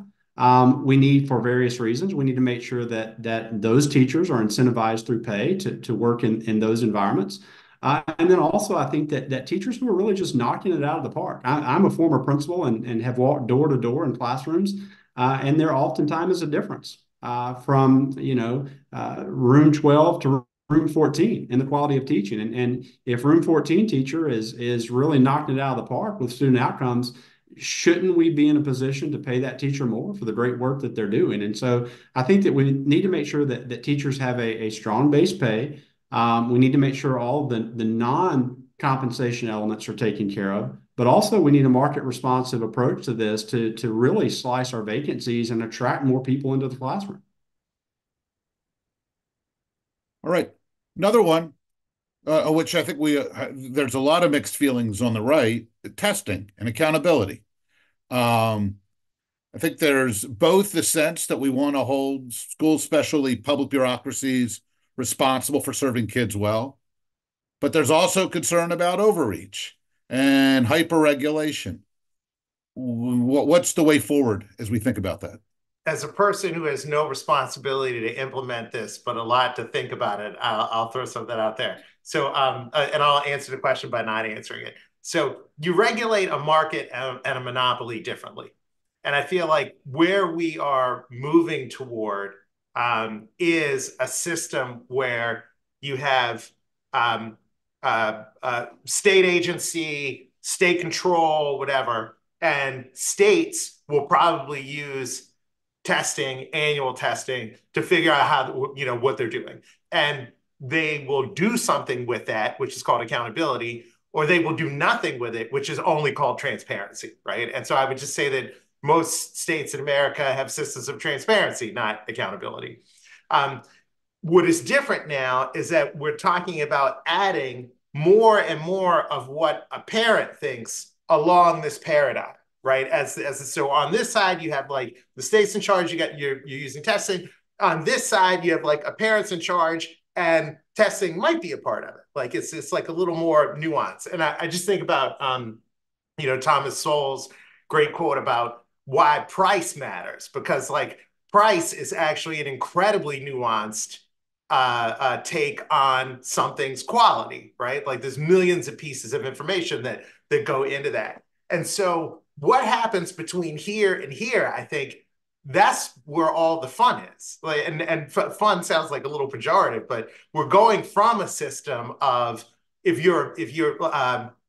we need, for various reasons, we need to make sure that those teachers are incentivized through pay to work in those environments. And then also, I think that teachers who are really just knocking it out of the park. I'm a former principal and have walked door to door in classrooms, and there oftentimes is a difference from room 12 to room 14 in the quality of teaching. And if room 14 teacher is really knocking it out of the park with student outcomes, shouldn't we be in a position to pay that teacher more for the great work that they're doing? And so I think that we need to make sure that teachers have a strong base pay. We need to make sure all the non-compensation elements are taken care of, but also we need a market-responsive approach to this to really slice our vacancies and attract more people into the classroom. All right. Another one, which I think there's a lot of mixed feelings on the right, testing and accountability. I think there's both the sense that we want to hold schools, especially public bureaucracies, responsible for serving kids well, but there's also concern about overreach and hyper-regulation. What's the way forward as we think about that? As a person who has no responsibility to implement this, but a lot to think about it, I'll throw something out there. So, and I'll answer the question by not answering it. So you regulate a market and a monopoly differently. And I feel like where we are moving toward is a system where you have state agency, state control, whatever, and states will probably use testing, annual testing, to figure out how, what they're doing. And they will do something with that, which is called accountability, or they will do nothing with it, which is only called transparency, right? And so I would just say that most states in America have systems of transparency, not accountability. What is different now is that we're talking about adding more and more of what a parent thinks along this paradigm, right? So on this side, you have like the state's in charge, you're using testing. On this side, you have like a parent's in charge and testing might be a part of it. Like it's like a little more nuance. And I just think about, you know, Thomas Sowell's great quote about why price matters, because like price is actually an incredibly nuanced take on something's quality, right? Like there's millions of pieces of information that go into that. And so what happens between here and here, I think that's where all the fun is. Like, and fun sounds like a little pejorative, but we're going from a system of, we're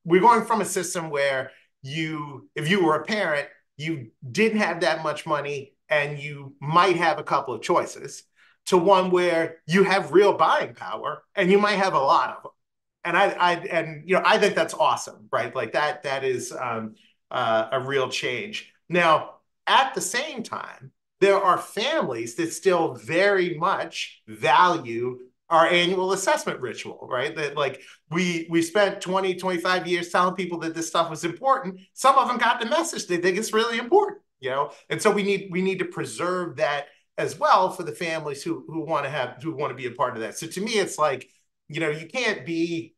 going from a system where if you were a parent, you didn't have that much money and you might have a couple of choices, to one where you have real buying power and you might have a lot of them. And I think that's awesome, right? Like that is a real change. Now, at the same time, there are families that still very much value our annual assessment ritual, right? That like we spent 20, 25 years telling people that this stuff was important. Some of them got the message. They think it's really important, you know? And so we need to preserve that as well for the families who want to be a part of that. So to me, it's like, you know, you can't be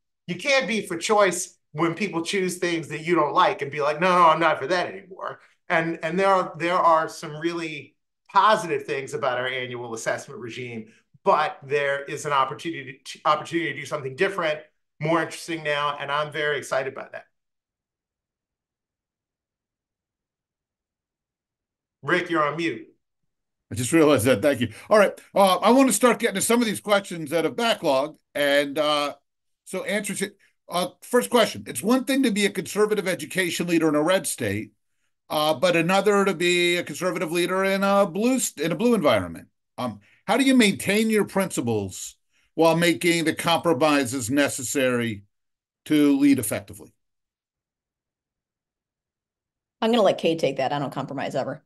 for choice when people choose things that you don't like and be like, no, I'm not for that anymore. And there are some really positive things about our annual assessment regime, but there is an opportunity to do something different, more interesting now, and I'm very excited about that. Rick, you're on mute. I just realized that. Thank you. All right. I want to start getting to some of these questions that have backlogged. And so answers it. First question. It's one thing to be a conservative education leader in a red state, but another to be a conservative leader in a blue environment. How do you maintain your principles while making the compromises necessary to lead effectively? I'm going to let Cade take that. I don't compromise ever.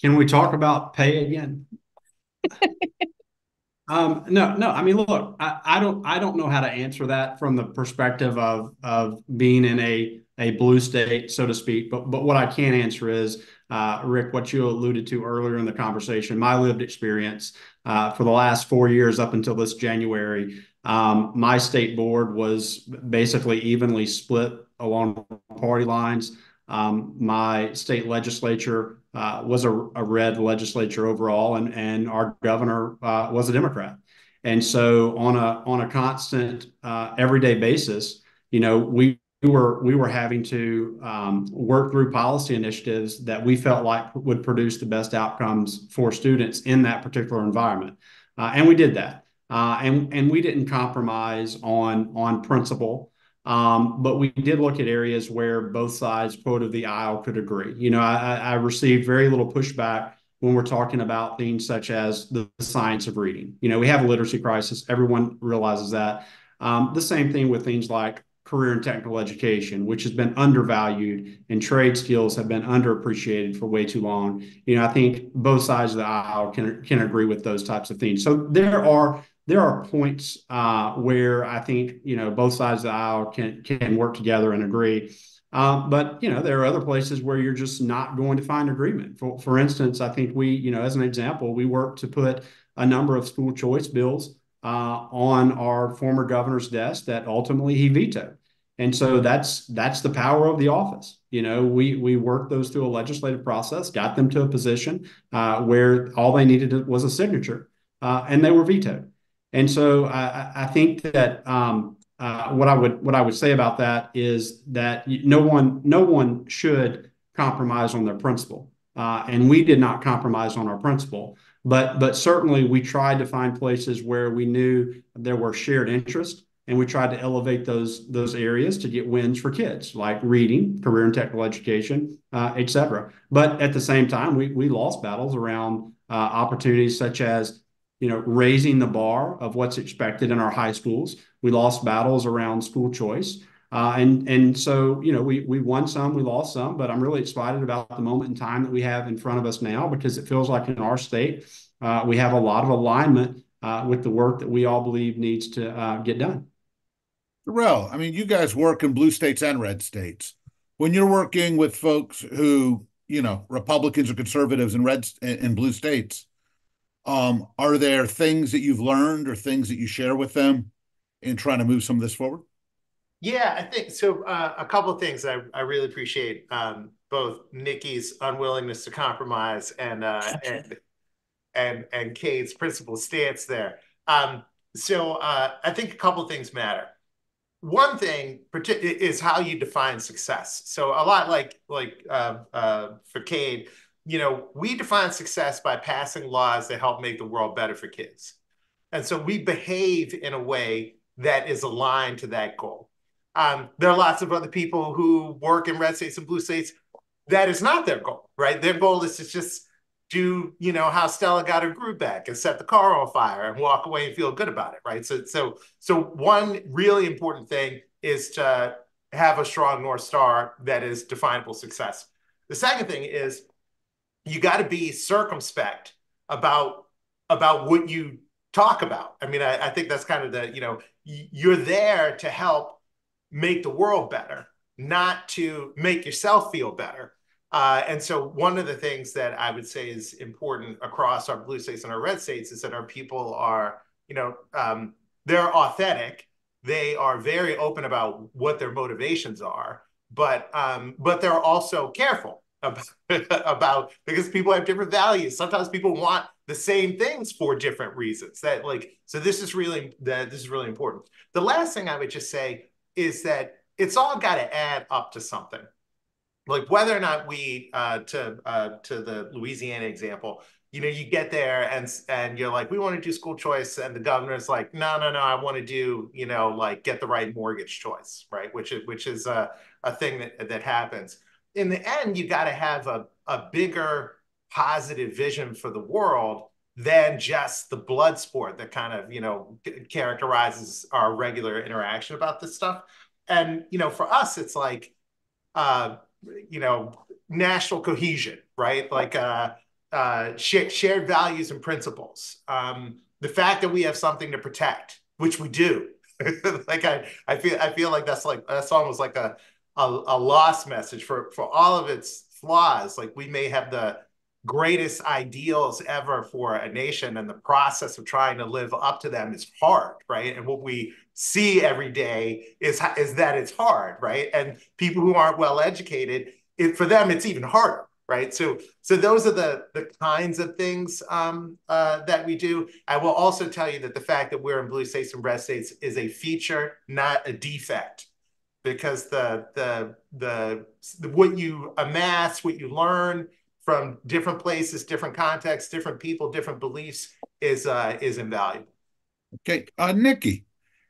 Can we talk about pay again? No. I mean, look, I don't know how to answer that from the perspective of being in a blue state, so to speak. But what I can answer is, Rick, what you alluded to earlier in the conversation, my lived experience for the last 4 years up until this January, my state board was basically evenly split along party lines. My state legislature was a red legislature overall, and our governor was a Democrat. And so on a constant everyday basis, you know, we were having to work through policy initiatives that we felt like would produce the best outcomes for students in that particular environment, and we did that, and we didn't compromise on principle. But we did look at areas where both sides, quote, of the aisle could agree. You know, I received very little pushback when we're talking about things such as the science of reading. You know, we have a literacy crisis. Everyone realizes that. The same thing with things like career and technical education, which has been undervalued, and trade skills have been underappreciated for way too long. You know, I think both sides of the aisle can agree with those types of things. So there are points where I think, you know, both sides of the aisle can work together and agree. But, you know, there are other places where you're just not going to find agreement. For instance, I think we, you know, as an example, we worked to put a number of school choice bills on our former governor's desk that ultimately he vetoed. And so that's the power of the office. You know, we worked those through a legislative process, got them to a position where all they needed was a signature, and they were vetoed. And so I think that what I would say about that is that no one should compromise on their principle, and we did not compromise on our principle. But certainly we tried to find places where we knew there were shared interests, and we tried to elevate those areas to get wins for kids, like reading, career and technical education, et cetera. But at the same time, we lost battles around opportunities such as, raising the bar of what's expected in our high schools. We lost battles around school choice. And so, we won some, we lost some, but I'm really excited about the moment in time that we have in front of us now, because it feels like in our state, we have a lot of alignment with the work that we all believe needs to get done. Darrell, I mean, you guys work in blue states and red states. When you're working with folks who, Republicans or conservatives in red and blue states, are there things that you've learned or things that you share with them in trying to move some of this forward? Yeah, I think so. A couple of things I really appreciate, both Nikki's unwillingness to compromise and Cade's principled stance there. I think a couple of things matter. One thing is how you define success. So a lot like for Cade, we define success by passing laws that help make the world better for kids. And so we behave in a way that is aligned to that goal. There are lots of other people who work in red states and blue states. That is not their goal, right? Their goal is to just do, how Stella got her groove back and set the car on fire and walk away and feel good about it, right? So one really important thing is to have a strong North Star that is definable success. The second thing is you got to be circumspect about what you talk about. I mean, I think that's kind of the, you're there to help make the world better, not to make yourself feel better. And so one of the things that I would say is important across our blue states and our red states is that our people are, they're authentic. They are very open about what their motivations are, but they're also careful because people have different values. Sometimes people want the same things for different reasons. This is really important. The last thing I would just say is that it's all got to add up to something. Like whether or not we, to the Louisiana example, you get there and you're like, we want to do school choice. And the governor's like, no, I want to do, get the right mortgage choice, right? Which is a thing that happens. In the end, you got to have a bigger positive vision for the world than just the blood sport that kind of, characterizes our regular interaction about this stuff. And, for us, it's like, national cohesion, right? Like shared values and principles. The fact that we have something to protect, which we do. Like I feel like that's almost like a lost message for all of its flaws. Like we may have the greatest ideals ever for a nation, and the process of trying to live up to them is hard, right? And what we see every day is that it's hard, right? And people who aren't well educated, for them, it's even harder, right? So those are the kinds of things that we do. I will also tell you that the fact that we're in blue states and red states is a feature, not a defect, because the what you amass, what you learn from different places, different contexts, different people, different beliefs is invaluable. Okay, Nikki,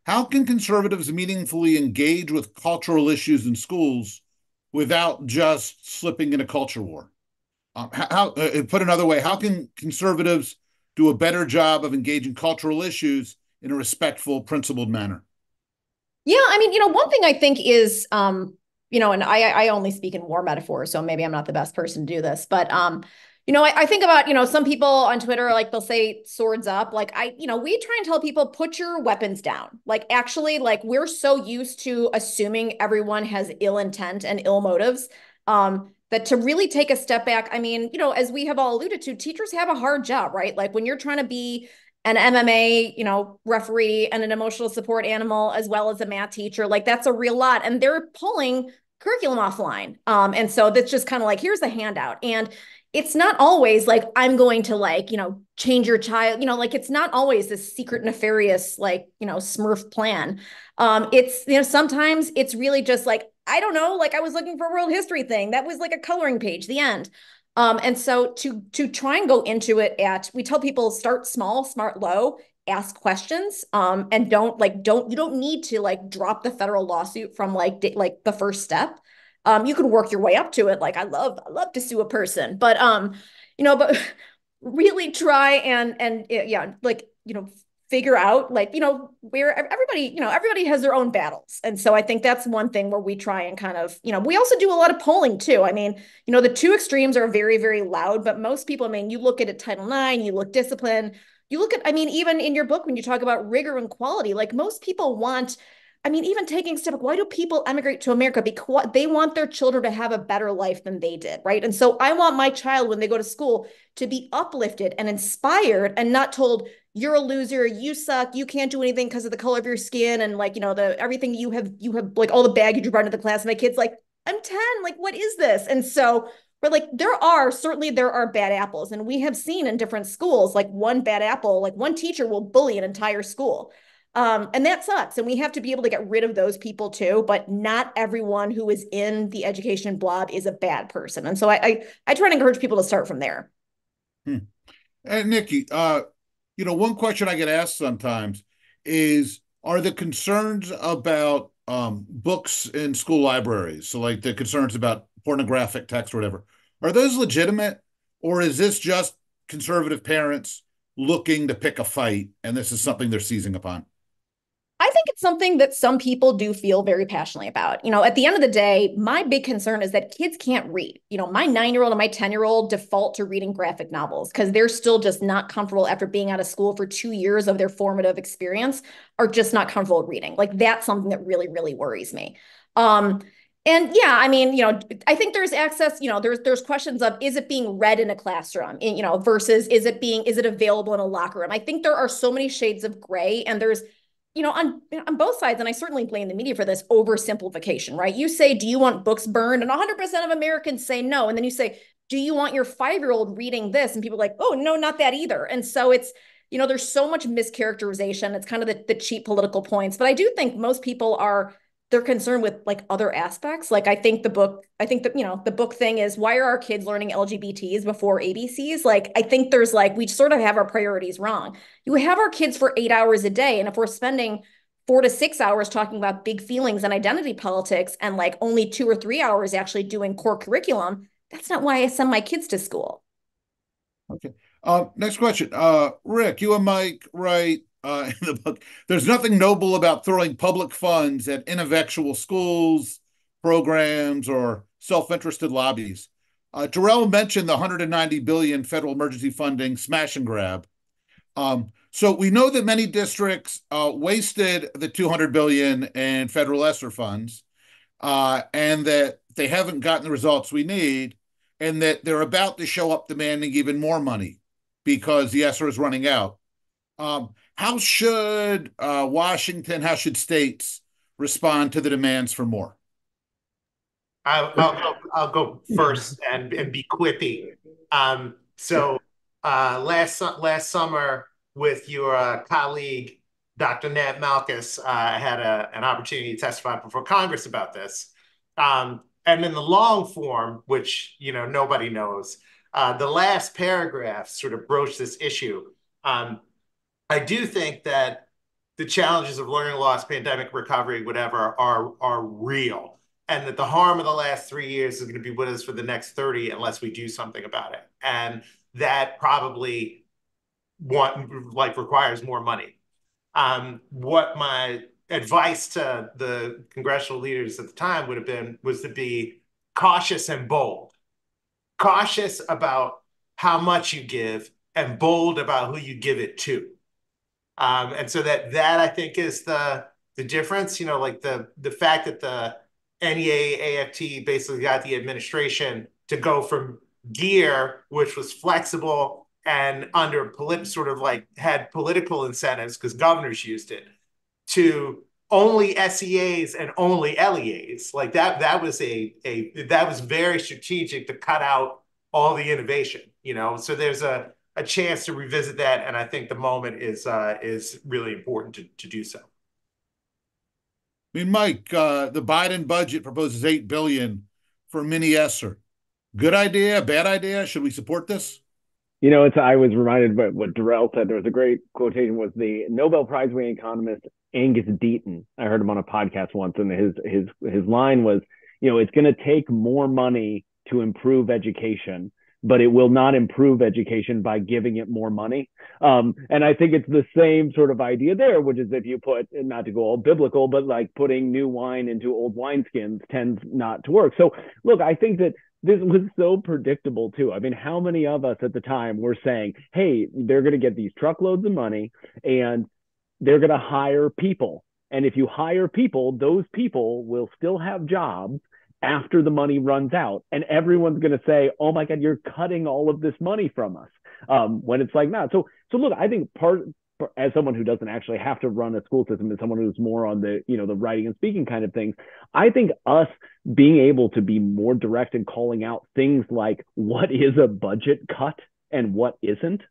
how can conservatives meaningfully engage with cultural issues in schools without just slipping in a culture war? Put another way, how can conservatives do a better job of engaging cultural issues in a respectful, principled manner? Yeah, I mean, one thing I think is, and I only speak in war metaphors, so maybe I'm not the best person to do this, but, I think about, some people on Twitter, like they'll say swords up, like we try and tell people, put your weapons down. Like, actually, like we're so used to assuming everyone has ill intent and ill motives, that to really take a step back, I mean, as we have all alluded to, teachers have a hard job, right? Like when you're trying to be an MMA, referee and an emotional support animal, as well as a math teacher, like that's a real lot. And they're pulling curriculum offline. And so that's just kind of like, here's the handout. And it's not always like, I'm going to change your child, like it's not always this secret nefarious, Smurf plan. It's, sometimes it's really just like, I don't know, like I was looking for a world history thing. That was like a coloring page, the end. And so to try and go into it we tell people start small, smart low, ask questions, and you don't need to drop the federal lawsuit from the first step. You can work your way up to it. Like I love to sue a person, but really try and yeah, like, you know, figure out, like, you know, where everybody, you know, everybody has their own battles. And so I think that's one thing where we try and kind of, you know, we also do a lot of polling too. I mean, you know, the two extremes are very, very loud, but most people, I mean, you look at it, Title IX, you look discipline, you look at, I mean, even in your book, when you talk about rigor and quality, like most people want, I mean, even taking a step, why do people emigrate to America? Because they want their children to have a better life than they did, right? And so I want my child, when they go to school, to be uplifted and inspired and not told, you're a loser, you suck, you can't do anything because of the color of your skin and, like, you know, the everything you have, like all the baggage you brought into the class. And my kid's like, I'm 10, like, what is this? And so we're like, there are bad apples. And we have seen in different schools, like one bad apple, like one teacher will bully an entire school. And that sucks. And we have to be able to get rid of those people too, but not everyone who is in the education blob is a bad person. And so I try to encourage people to start from there. And Nikki, you know, one question I get asked sometimes is, are the concerns about books in school libraries, so like the concerns about pornographic text or whatever, are those legitimate? Or is this just conservative parents looking to pick a fight and this is something they're seizing upon? I think it's something that some people do feel very passionately about. You know, at the end of the day, my big concern is that kids can't read. You know, my 9-year-old and my 10-year-old default to reading graphic novels because they're still just not comfortable after being out of school for 2 years of their formative experience, are just not comfortable reading. Like, that's something that really, really worries me. And yeah, I mean, you know, I think there's access, you know, there's questions of, is it being read in a classroom, you know, versus is it available in a locker room? I think there are so many shades of gray, and there's, you know, on both sides, and I certainly blame the media for this oversimplification, right? You say, do you want books burned? And 100% of Americans say no. And then you say, do you want your 5-year-old reading this? And people are like, oh, no, not that either. And so it's, you know, there's so much mischaracterization. It's kind of the cheap political points. But I do think most people are, they're concerned with, like, other aspects. Like, I think that, you know, the book thing is, why are our kids learning LGBTs before ABCs? Like, I think there's, like, we sort of have our priorities wrong. You have our kids for 8 hours a day. And if we're spending 4 to 6 hours talking about big feelings and identity politics and, like, only 2 or 3 hours actually doing core curriculum, that's not why I send my kids to school. Okay. Next question. Rick, you and Mike write, in the book, there's nothing noble about throwing public funds at ineffectual schools, programs, or self-interested lobbies. Derrell mentioned the $190 billion federal emergency funding smash and grab. So we know that many districts wasted the $200 billion in federal ESSER funds, and that they haven't gotten the results we need, and that they're about to show up demanding even more money because the ESSER is running out. How should Washington, how should states respond to the demands for more? I'll go first and be quippy. Last summer with your colleague, Dr. Nat Malkus, I had an opportunity to testify before Congress about this. And in the long form, which, you know, nobody knows, the last paragraph sort of broached this issue. I do think that the challenges of learning loss, pandemic recovery, whatever, are real, and that the harm of the last 3 years is going to be with us for the next 30 unless we do something about it. And that probably requires more money. What my advice to the congressional leaders at the time would have been was to be cautious and bold, cautious about how much you give and bold about who you give it to. And so that I think is the difference, you know, like the fact that the NEA AFT basically got the administration to go from gear, which was flexible and under sort of like had political incentives because governors used it, to only SEAs and only LEAs. Like that was very strategic to cut out all the innovation, you know, so there's a chance to revisit that, and I think the moment is really important to do so. I mean, Mike, the Biden budget proposes $8 billion for mini ESSER. Good idea, bad idea? Should we support this? You know, I was reminded by what Derrell said. There was a great quotation, was the Nobel Prize-winning economist Angus Deaton. I heard him on a podcast once, and his line was, you know, it's going to take more money to improve education but it will not improve education by giving it more money. And I think it's the same sort of idea there, which is if you put, not to go all biblical, but like putting new wine into old wineskins tends not to work. So look, I think that this was so predictable too. I mean, how many of us at the time were saying, hey, they're going to get these truckloads of money and they're going to hire people. And if you hire people, those people will still have jobs after the money runs out, and everyone's going to say, oh my God, you're cutting all of this money from us, when it's like not. So look, I think as someone who doesn't actually have to run a school system, as someone who's more on the, you know, the writing and speaking kind of things, I think us being able to be more direct and calling out things like what is a budget cut and what isn't,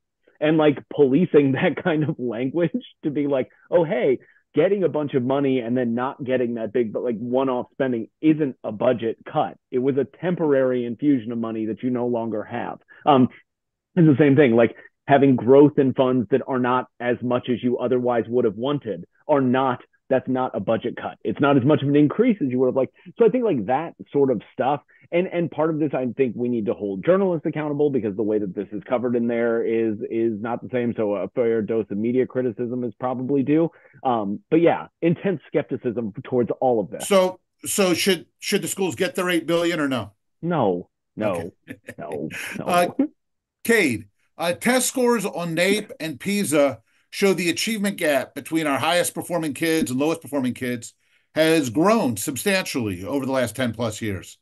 and like policing that kind of language to be like, oh, hey, getting a bunch of money and then not getting that big, but like one-off spending isn't a budget cut. It was a temporary infusion of money that you no longer have. It's the same thing, like having growth in funds that are not as much as you otherwise would have wanted that's not a budget cut. It's not as much of an increase as you would have liked. So I think like that sort of stuff. And part of this, I think we need to hold journalists accountable because the way that this is covered in there is not the same. So a fair dose of media criticism is probably due. But yeah, intense skepticism towards all of this. So should the schools get their $8 billion or no? No, okay. No. Cade, test scores on NAEP and PISA show the achievement gap between our highest performing kids and lowest performing kids has grown substantially over the last 10 plus years.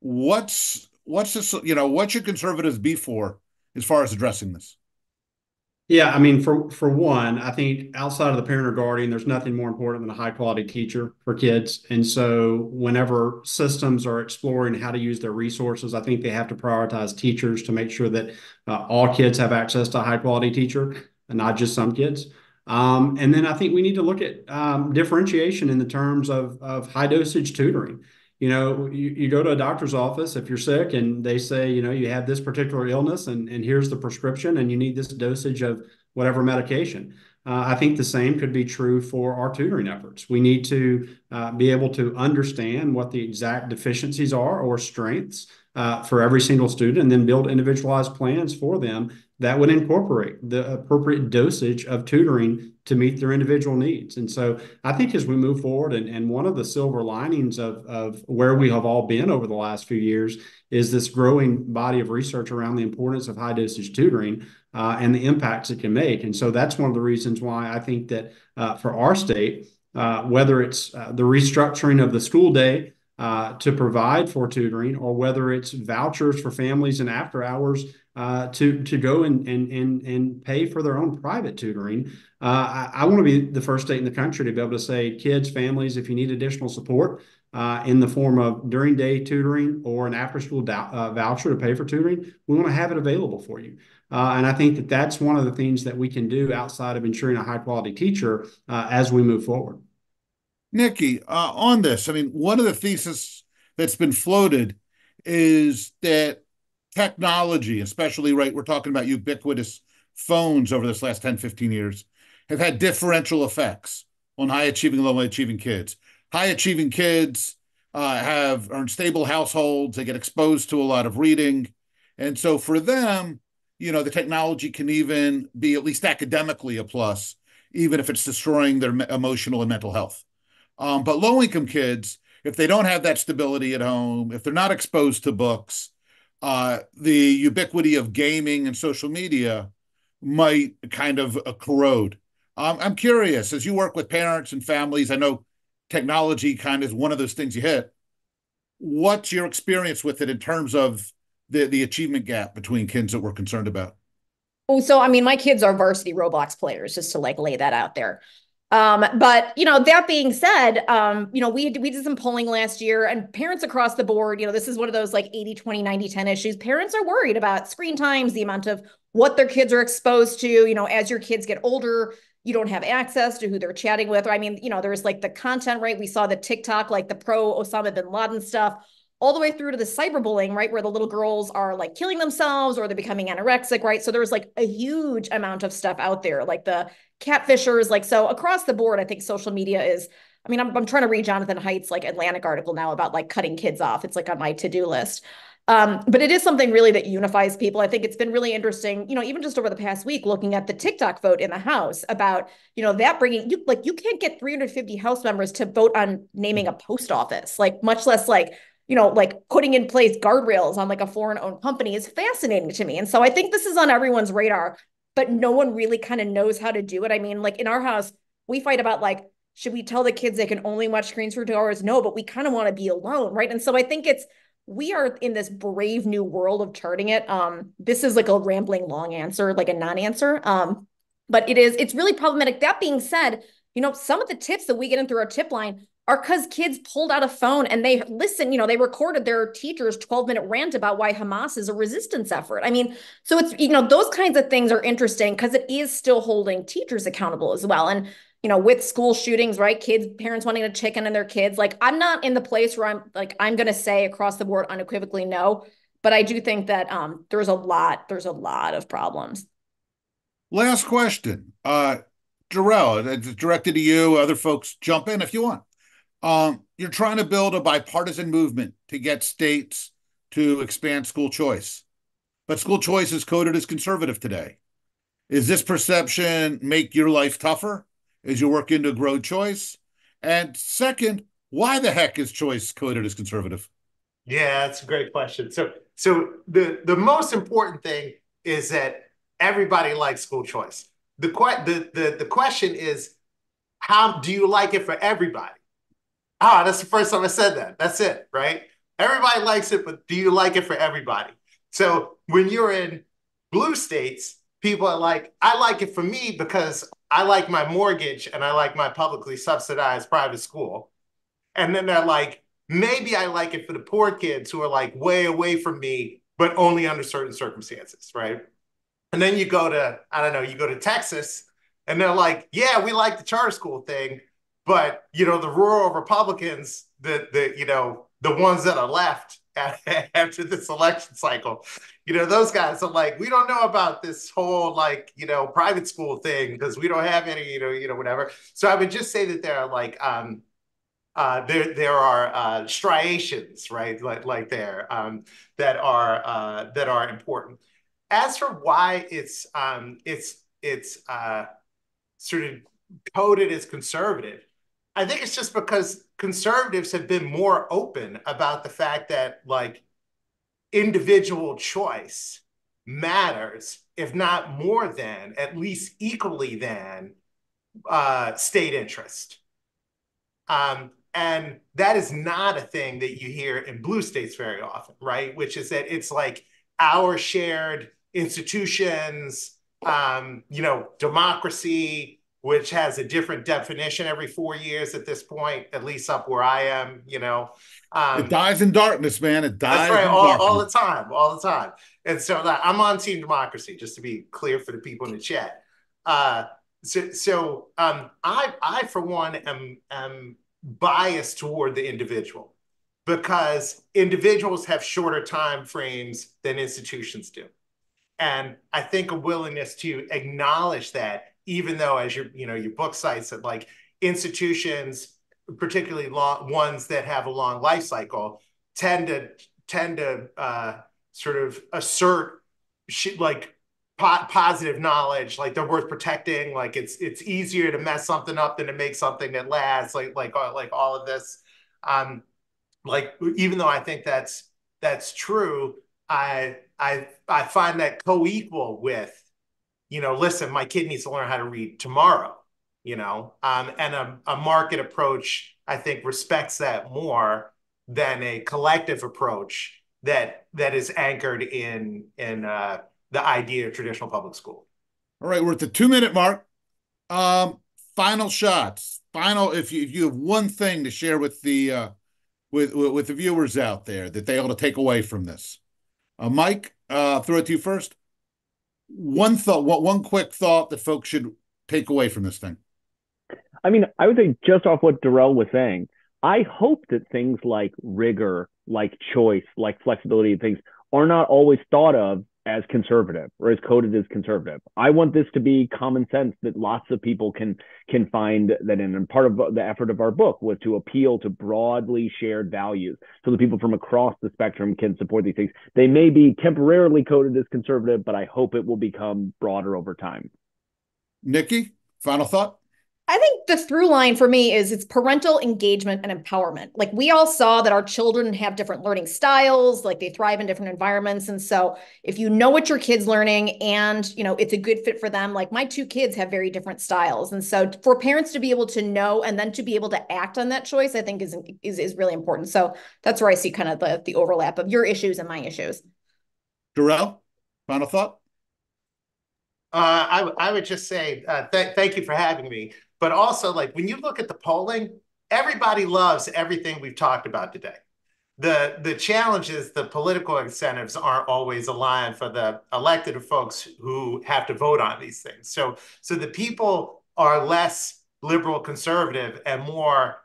What's this, you know, what should conservatives be for as far as addressing this? Yeah, I mean, for one, I think outside of the parent or guardian, there's nothing more important than a high quality teacher for kids. And so whenever systems are exploring how to use their resources, I think they have to prioritize teachers to make sure that all kids have access to a high quality teacher. And not just some kids. And then I think we need to look at differentiation in the terms of high dosage tutoring. You know, you go to a doctor's office if you're sick and they say, you know, you have this particular illness and here's the prescription and you need this dosage of whatever medication. I think the same could be true for our tutoring efforts. We need to be able to understand what the exact deficiencies are or strengths for every single student and then build individualized plans for them that would incorporate the appropriate dosage of tutoring to meet their individual needs. And so I think as we move forward, and one of the silver linings of where we have all been over the last few years is this growing body of research around the importance of high dosage tutoring and the impacts it can make. And so that's one of the reasons why I think that for our state, whether it's the restructuring of the school day to provide for tutoring, or whether it's vouchers for families and after hours to go and pay for their own private tutoring. I want to be the first state in the country to be able to say, kids, families, if you need additional support in the form of during day tutoring or an after school voucher to pay for tutoring, we want to have it available for you. And I think that that's one of the things that we can do outside of ensuring a high quality teacher as we move forward. Nikki, on this, I mean, one of the theses that's been floated is that technology, especially, right, we're talking about ubiquitous phones over this last 10, 15 years, have had differential effects on high-achieving, low-achieving kids. High-achieving kids are in stable households. They get exposed to a lot of reading. And so for them, you know, the technology can even be at least academically a plus, even if it's destroying their emotional and mental health. But low-income kids, if they don't have that stability at home, if they're not exposed to books, the ubiquity of gaming and social media might kind of corrode. I'm curious, as you work with parents and families, I know technology kind of is one of those things you hit. What's your experience with it in terms of the achievement gap between kids that we're concerned about? Well, so, I mean, my kids are varsity Roblox players, just to like lay that out there. But, you know, that being said, you know, we did some polling last year and parents across the board, you know, this is one of those like 80, 20, 90, 10 issues. Parents are worried about screen times, the amount of what their kids are exposed to, you know, as your kids get older, you don't have access to who they're chatting with. Or, I mean, you know, there's like the content, right? We saw the TikTok, like the pro Osama bin Laden stuff, all the way through to the cyberbullying, right? Where the little girls are like killing themselves or they're becoming anorexic, right? So there's like a huge amount of stuff out there, like the catfishers, like, so across the board, I think social media is, I mean, I'm trying to read Jonathan Haidt's like Atlantic article now about like cutting kids off. It's like on my to-do list. But it is something really that unifies people. I think it's been really interesting, you know, even just over the past week, looking at the TikTok vote in the House about, you know, that bringing you, like, you can't get 350 House members to vote on naming a post office, like, much less like, you know, like putting in place guardrails on like a foreign owned company is fascinating to me. And so I think this is on everyone's radar, but no one really kind of knows how to do it. I mean, like in our house, we fight about like, should we tell the kids they can only watch screens for 2 hours? No, but we kind of want to be alone, right? And so I think it's, we are in this brave new world of charting it. This is like a rambling long answer, like a non-answer. But it is, it's really problematic. That being said, you know, some of the tips that we get in through our tip line are because kids pulled out a phone and they listened, you know, they recorded their teacher's 12-minute rant about why Hamas is a resistance effort. I mean, so it's, you know, those kinds of things are interesting because it is still holding teachers accountable as well. And, you know, with school shootings, right? Kids, parents wanting to check in on their kids. Like, I'm not in the place where I'm like, I'm going to say across the board unequivocally no, but I do think that there's a lot of problems. Last question. Derrell, it's directed to you. Other folks jump in if you want. You're trying to build a bipartisan movement to get states to expand school choice, but school choice is coded as conservative today. Is this perception make your life tougher as you work into grow choice? And second, why the heck is choice coded as conservative? Yeah, that's a great question. So the most important thing is that everybody likes school choice. The question is, how do you like it for everybody? Ah, that's the first time I said that. That's it, right? Everybody likes it, but do you like it for everybody? So when you're in blue states, people are like, I like it for me because I like my mortgage and I like my publicly subsidized private school. And then they're like, maybe I like it for the poor kids who are like way away from me, but only under certain circumstances, right? And then you go to, I don't know, you go to Texas and they're like, yeah, we like the charter school thing, but, you know, the rural Republicans, the ones that are left after this election cycle, you know, those guys are like, we don't know about this whole, like, you know, private school thing because we don't have any, you know, whatever. So I would just say that there are like, there are striations, right? Like there, that are important. As for why it's sort of coded as conservative, I think it's just because conservatives have been more open about the fact that, like, individual choice matters, if not more than, at least equally than state interest. And that is not a thing that you hear in blue states very often, right? Which is that it's like our shared institutions, you know, democracy, which has a different definition every 4 years at this point, at least up where I am, you know. It dies in darkness, man. It dies. That's right, all the time. And so I'm on Team Democracy, just to be clear for the people in the chat. I for one, am biased toward the individual because individuals have shorter time frames than institutions do. And I think a willingness to acknowledge that, even though, as your book cites, that like institutions, particularly ones that have a long life cycle, tend to sort of assert like positive knowledge, like they're worth protecting, like it's easier to mess something up than to make something that lasts, like all of this. Like even though I think that's true, I find that co-equal with, you know, listen, my kid needs to learn how to read tomorrow, you know, and a market approach, I think, respects that more than a collective approach that is anchored in the idea of traditional public school. All right, we're at the 2-minute mark. Final shots. Final, if you have one thing to share with the with the viewers out there that they ought to take away from this, Mike, throw it to you first. One quick thought that folks should take away from this thing. I mean, I would say just off what Derrell was saying, I hope that things like rigor, like choice, like flexibility and things are not always thought of as conservative or as coded as conservative. I want this to be common sense that lots of people can find that in. And part of the effort of our book was to appeal to broadly shared values so that people from across the spectrum can support these things. They may be temporarily coded as conservative, but I hope it will become broader over time. Nikki, final thought? I think the through line for me is it's parental engagement and empowerment. Like, we all saw that our children have different learning styles, like they thrive in different environments. And so if you know what your kid's learning and, you know, it's a good fit for them, like my two kids have very different styles. And so for parents to be able to know and then to be able to act on that choice, I think is really important. So that's where I see kind of the overlap of your issues and my issues. Derrell, final thought? I would just say, thank you for having me. But also, like, when you look at the polling, everybody loves everything we've talked about today. The challenge is the political incentives aren't always aligned for the elected folks who have to vote on these things. So the people are less liberal conservative and more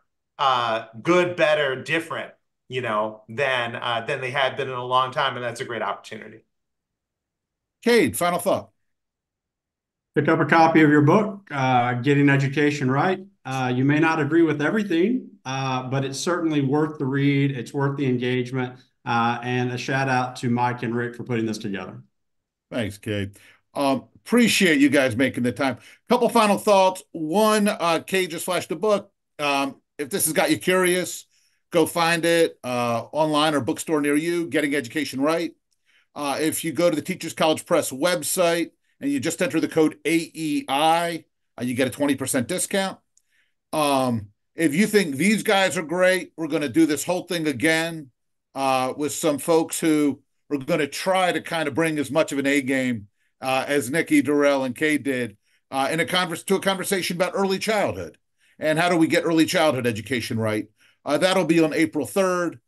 good, better, different, you know, than they had been in a long time. And that's a great opportunity. Cade, final thought. Pick up a copy of your book, Getting Education Right. You may not agree with everything, but it's certainly worth the read. It's worth the engagement. And a shout out to Mike and Rick for putting this together. Thanks, Cade. Appreciate you guys making the time. Couple final thoughts. One, Cade just flashed a book. If this has got you curious, go find it online or bookstore near you, Getting Education Right. If you go to the Teachers College Press website, and you just enter the code AEI, you get a 20% discount. If you think these guys are great, we're going to do this whole thing again with some folks who are going to try to kind of bring as much of an A game as Nikki, Derrell, and Cade did to a conversation about early childhood and how do we get early childhood education right. That'll be on April 3rd.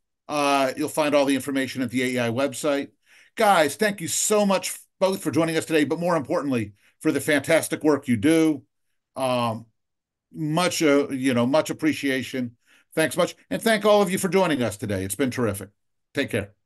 You'll find all the information at the AEI website. Guys, thank you so much both for joining us today, but more importantly, for the fantastic work you do. Much appreciation. Thanks much. And thank all of you for joining us today. It's been terrific. Take care.